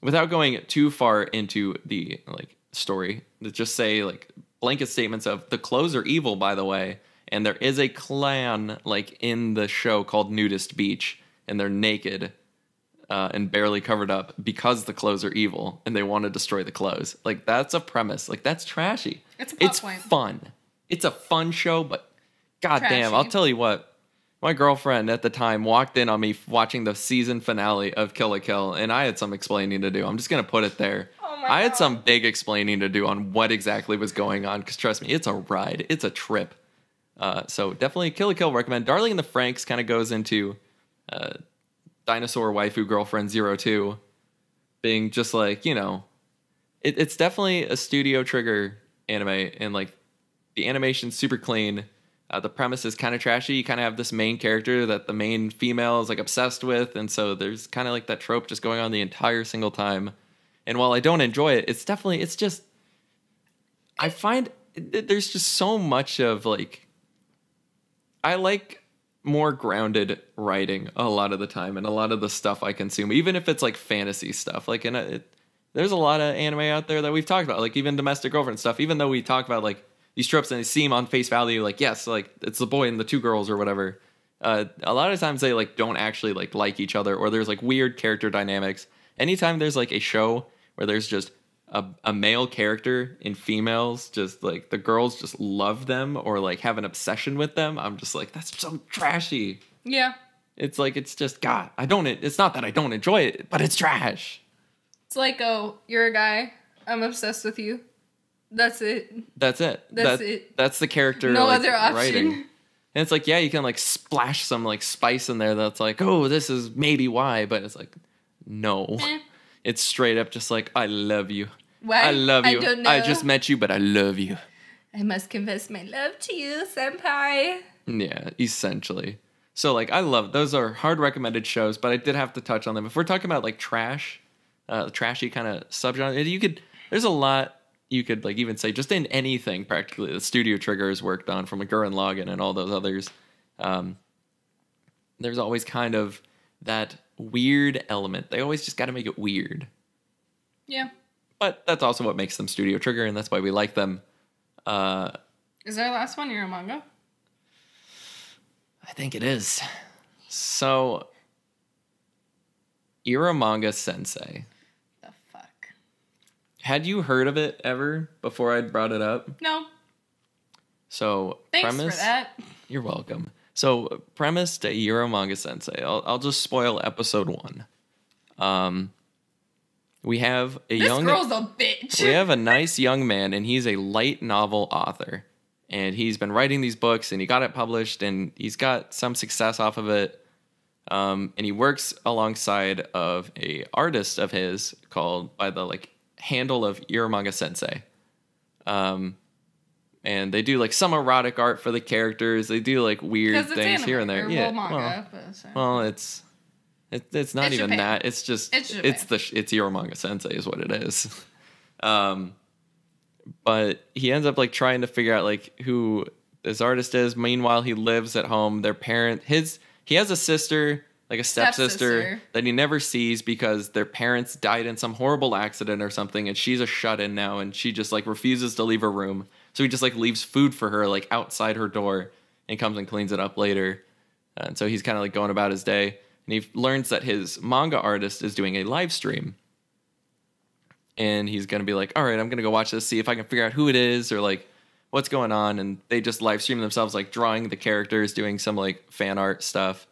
without going too far into the, like, story, just say, like... blanket statements of the clothes are evil, by the way, and there is a clan like in the show called Nudist Beach, and they're naked uh, and barely covered up because the clothes are evil, and they want to destroy the clothes. Like, that's a premise. Like, that's trashy. It's a plot point. It's fun. It's a fun show, but goddamn, I'll tell you what, my girlfriend at the time walked in on me watching the season finale of Kill la Kill, and I had some explaining to do. I'm just gonna put it there. I had some big explaining to do on what exactly was going on, because trust me, it's a ride. It's a trip. Uh, so definitely Kill la Kill recommend. Darling in the Franxx kind of goes into uh, Dinosaur Waifu Girlfriend zero two being just like, you know, it, it's definitely a Studio Trigger anime, and like the animation's super clean. Uh, the premise is kind of trashy. You kind of have this main character that the main female is like obsessed with, and so there's kind of like that trope just going on the entire single time. And while I don't enjoy it, it's definitely, it's just, I find there's just so much of, like, I like more grounded writing a lot of the time and a lot of the stuff I consume, even if it's, like, fantasy stuff. Like, and it, there's a lot of anime out there that we've talked about, like, even Domestic Girlfriend stuff, even though we talk about, like, these tropes and they seem on face value, like, yes, like, it's the boy and the two girls or whatever. Uh, a lot of times they, like, don't actually, like, like each other, or there's, like, weird character dynamics. Anytime there's, like, a show where there's just a, a male character and females, just, like, the girls just love them or, like, have an obsession with them, I'm just like, that's so trashy. Yeah. It's like, it's just, God, I don't, it's not that I don't enjoy it, but it's trash. It's like, oh, you're a guy, I'm obsessed with you. That's it. That's it. That's that, it. That's the character. No like, other option. Writing. And it's like, yeah, you can, like, splash some, like, spice in there that's like, oh, this is maybe why, but it's like... No, eh. It's straight up just like, I love you. Why? I love you. I don't know. I just met you, but I love you. I must confess my love to you, senpai. Yeah, essentially. So, like, I love, those are hard recommended shows, but I did have to touch on them. If we're talking about, like, trash, uh, trashy kind of subgenre. You could, there's a lot you could like even say just in anything practically. The Studio Trigger has worked on, from a Gurren Lagann and all those others. Um, there's always kind of that weird element. They always just got to make it weird. Yeah. But that's also what makes them Studio Trigger, and that's why we like them. Uh, is our last one Eromanga? I think it is. So, Eromanga Sensei. The fuck? Had you heard of it ever before I brought it up? No. So, Thanks premise. Thanks for that. You're welcome. So, premise to Eromanga Sensei. I'll, I'll just spoil episode one. Um, we have a this young... This girl's a bitch. We have a nice young man, and he's a light novel author. And he's been writing these books, and he got it published, and he's got some success off of it. Um, and he works alongside of a artist of his called by the like handle of Eromanga Sensei. Um, and they do like some erotic art for the characters. They do like weird things anime, here and there. Yeah, manga, well, so. well, it's it, it's not it's even Japan. that. It's just it's, it's the it's Eromanga Sensei is what it is. um, but he ends up like trying to figure out like who this artist is. Meanwhile, he lives at home. Their parent his. He has a sister, like a stepsister, step that he never sees because their parents died in some horrible accident or something, and she's a shut-in now, and she just, like, refuses to leave her room. So he just, like, leaves food for her, like, outside her door, and comes and cleans it up later. Uh, and so he's kind of, like, going about his day, and he learns that his manga artist is doing a live stream. And he's going to be like, all right, I'm going to go watch this, see if I can figure out who it is or, like, what's going on? And they just live stream themselves, like drawing the characters, doing some like fan art stuff.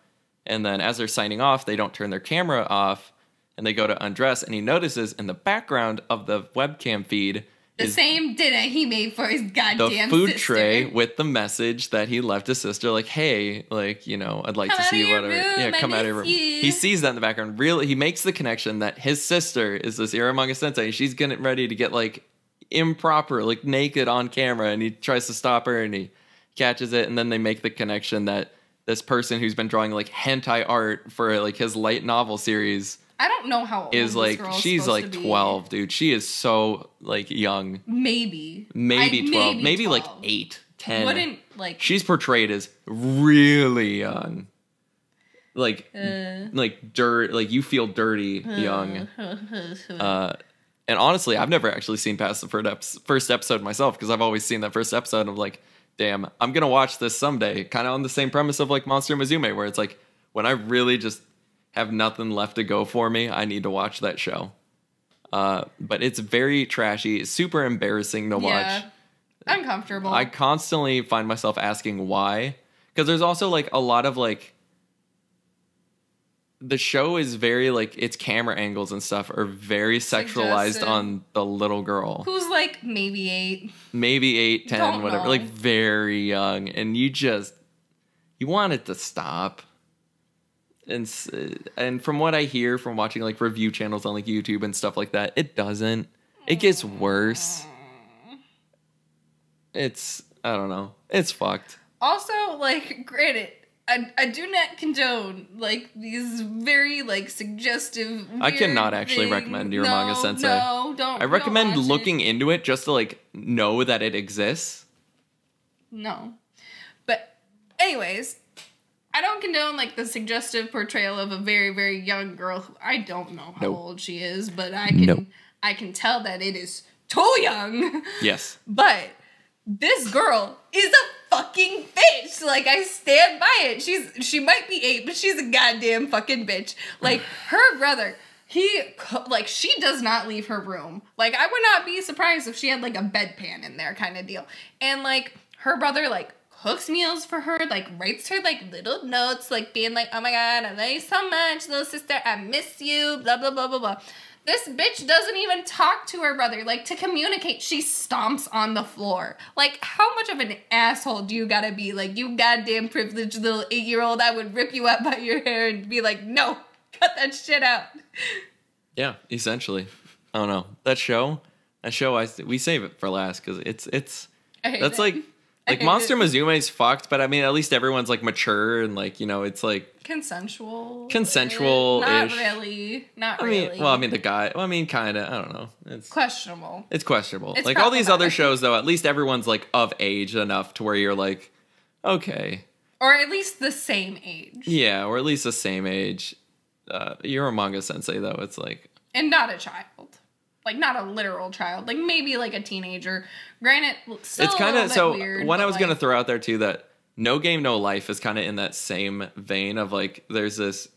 And then as they're signing off, they don't turn their camera off and they go to undress. And he notices in the background of the webcam feed, the is same dinner he made for his goddamn the food sister. tray with the message that he left his sister, like, hey, like, you know, I'd like come to see you, whatever. Room, yeah, I come out of your room. You. He sees that in the background. Really, he makes the connection that his sister is this Eromanga Sensei. She's getting ready to get like improper, like naked on camera, and he tries to stop her and he catches it, and then they make the connection that this person who's been drawing like hentai art for like his light novel series, I don't know how old is like she's like twelve, dude. She is so like young. Maybe. Maybe twelve. Maybe like eight, ten. Wouldn't like she's portrayed as really young. Like uh, like dirt like you feel dirty uh, young. Uh And honestly, I've never actually seen past the first episode myself, because I've always seen that first episode of like, damn, I'm going to watch this someday. Kind of on the same premise of like Monster Musume, where it's like, when I really just have nothing left to go for me, I need to watch that show. Uh, but it's very trashy, super embarrassing to watch. Yeah, uncomfortable. I constantly find myself asking why. Because there's also like a lot of like... The show is very, like, its camera angles and stuff are very sexualized Suggested. on the little girl. Who's, like, maybe eight. Maybe eight, ten, Don't whatever. Know. Like, very young. And you just, you want it to stop. And and from what I hear from watching, like, review channels on, like, YouTube and stuff like that, it doesn't. It gets worse. It's, I don't know. It's fucked. Also, like, granted. I, I do not condone, like, these very, like, suggestive I cannot actually things. recommend Eromanga no, Sensei. No, don't I recommend don't looking it. into it just to, like, know that it exists. No. But, anyways, I don't condone, like, the suggestive portrayal of a very, very young girl who I don't know how nope. old she is, but I can, nope. I can tell that it is too young. Yes. But this girl is a fucking bitch. Like, I stand by it. She's she might be eight, but she's a goddamn fucking bitch. Like, her brother, he like she does not leave her room. Like, I would not be surprised if she had like a bedpan in there kind of deal. And like her brother like cooks meals for her, like writes her like little notes, like being like, oh my god, I love you so much, little sister, I miss you, blah blah blah blah blah. This bitch doesn't even talk to her brother. Like, to communicate, she stomps on the floor. Like, how much of an asshole do you gotta be? Like, you goddamn privileged little eight-year-old, I would rip you up by your hair and be like, no, cut that shit out. Yeah, essentially. I don't know. That show, that show, I, we save it for last because it's, it's, that's it. like, Like, Monster Musume is fucked, but I mean, at least everyone's, like, mature and, like, you know, it's, like... Consensual. Consensual-ish. Not really. Not I mean, really. Well, I mean, the guy... Well, I mean, kind of. I don't know. It's questionable. It's questionable. It's like, all these other shows, though, at least everyone's, like, of age enough to where you're, like, okay. Or at least the same age. Yeah, or at least the same age. Uh, Eromanga Sensei, though, it's, like... And not a child. Like, not a literal child. Like, maybe, like, a teenager. Granted, still it's kinda, a little bit so weird. One I was like, going to throw out there, too, that No Game No Life is kind of in that same vein of, like, there's this...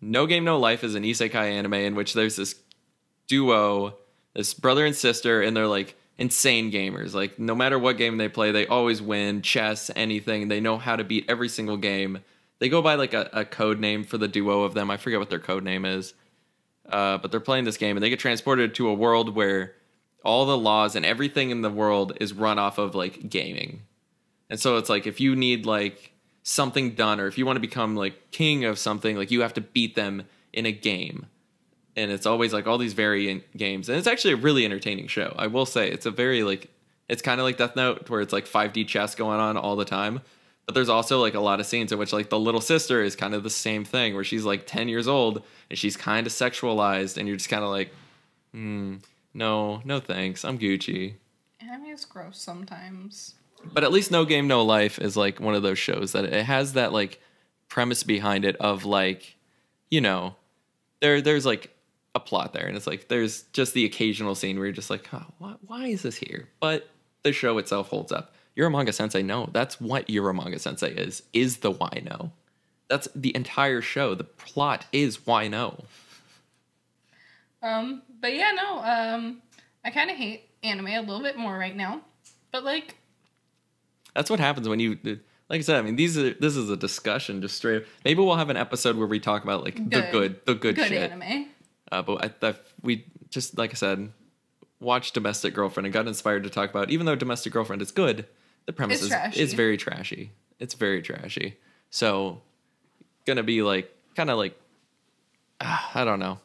No Game No Life is an isekai anime in which there's this duo, this brother and sister, and they're, like, insane gamers. Like, no matter what game they play, they always win. Chess, anything. They know how to beat every single game. They go by, like, a, a code name for the duo of them. I forget what their code name is. Uh, but they're playing this game, and they get transported to a world where all the laws and everything in the world is run off of, like, gaming. And so it's like, if you need, like, something done, or if you want to become, like, king of something, like, you have to beat them in a game. And it's always, like, all these variant games. And it's actually a really entertaining show, I will say. It's a very, like, it's kind of like Death Note, where it's, like, five D chess going on all the time. But there's also, like, a lot of scenes in which, like, the little sister is kind of the same thing, where she's, like, ten years old, and she's kind of sexualized, and you're just kind of like, hmm, no, no thanks, I'm Gucci. I mean, it's gross sometimes. But at least No Game, No Life is, like, one of those shows that it has that, like, premise behind it of, like, you know, there, there's, like, a plot there, and it's, like, there's just the occasional scene where you're just like, oh, why, why is this here? But the show itself holds up. Eromanga Sensei, no, that's what Eromanga Sensei is, is the why no. That's the entire show. The plot is why no. Um, but yeah, no, um, I kind of hate anime a little bit more right now, but like. That's what happens when you, like I said, I mean, these are, this is a discussion just straight. Maybe we'll have an episode where we talk about like good, the good, the good, good shit. Anime. Uh, but I, I, we just, like I said, watched Domestic Girlfriend and got inspired to talk about, even though Domestic Girlfriend is good, the premise is, is very trashy. It's very trashy. So, gonna be like, kind of like, uh, I don't know.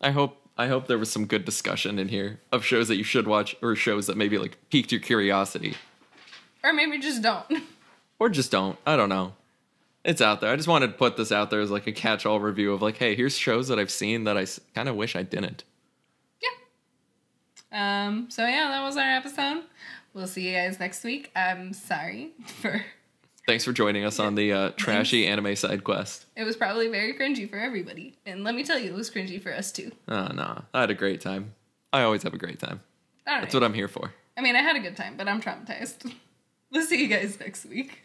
I hope I hope there was some good discussion in here of shows that you should watch or shows that maybe like piqued your curiosity. Or maybe just don't. Or just don't. I don't know. It's out there. I just wanted to put this out there as like a catch-all review of like, hey, here's shows that I've seen that I kind of wish I didn't. Yeah. Um. So yeah, that was our episode. We'll see you guys next week. I'm sorry for... Thanks for joining us on the uh, trashy anime side quest. It was probably very cringy for everybody. And let me tell you, it was cringy for us too. Oh, no. I had a great time. I always have a great time. All right. That's what I'm here for. I mean, I had a good time, but I'm traumatized. We'll see you guys next week.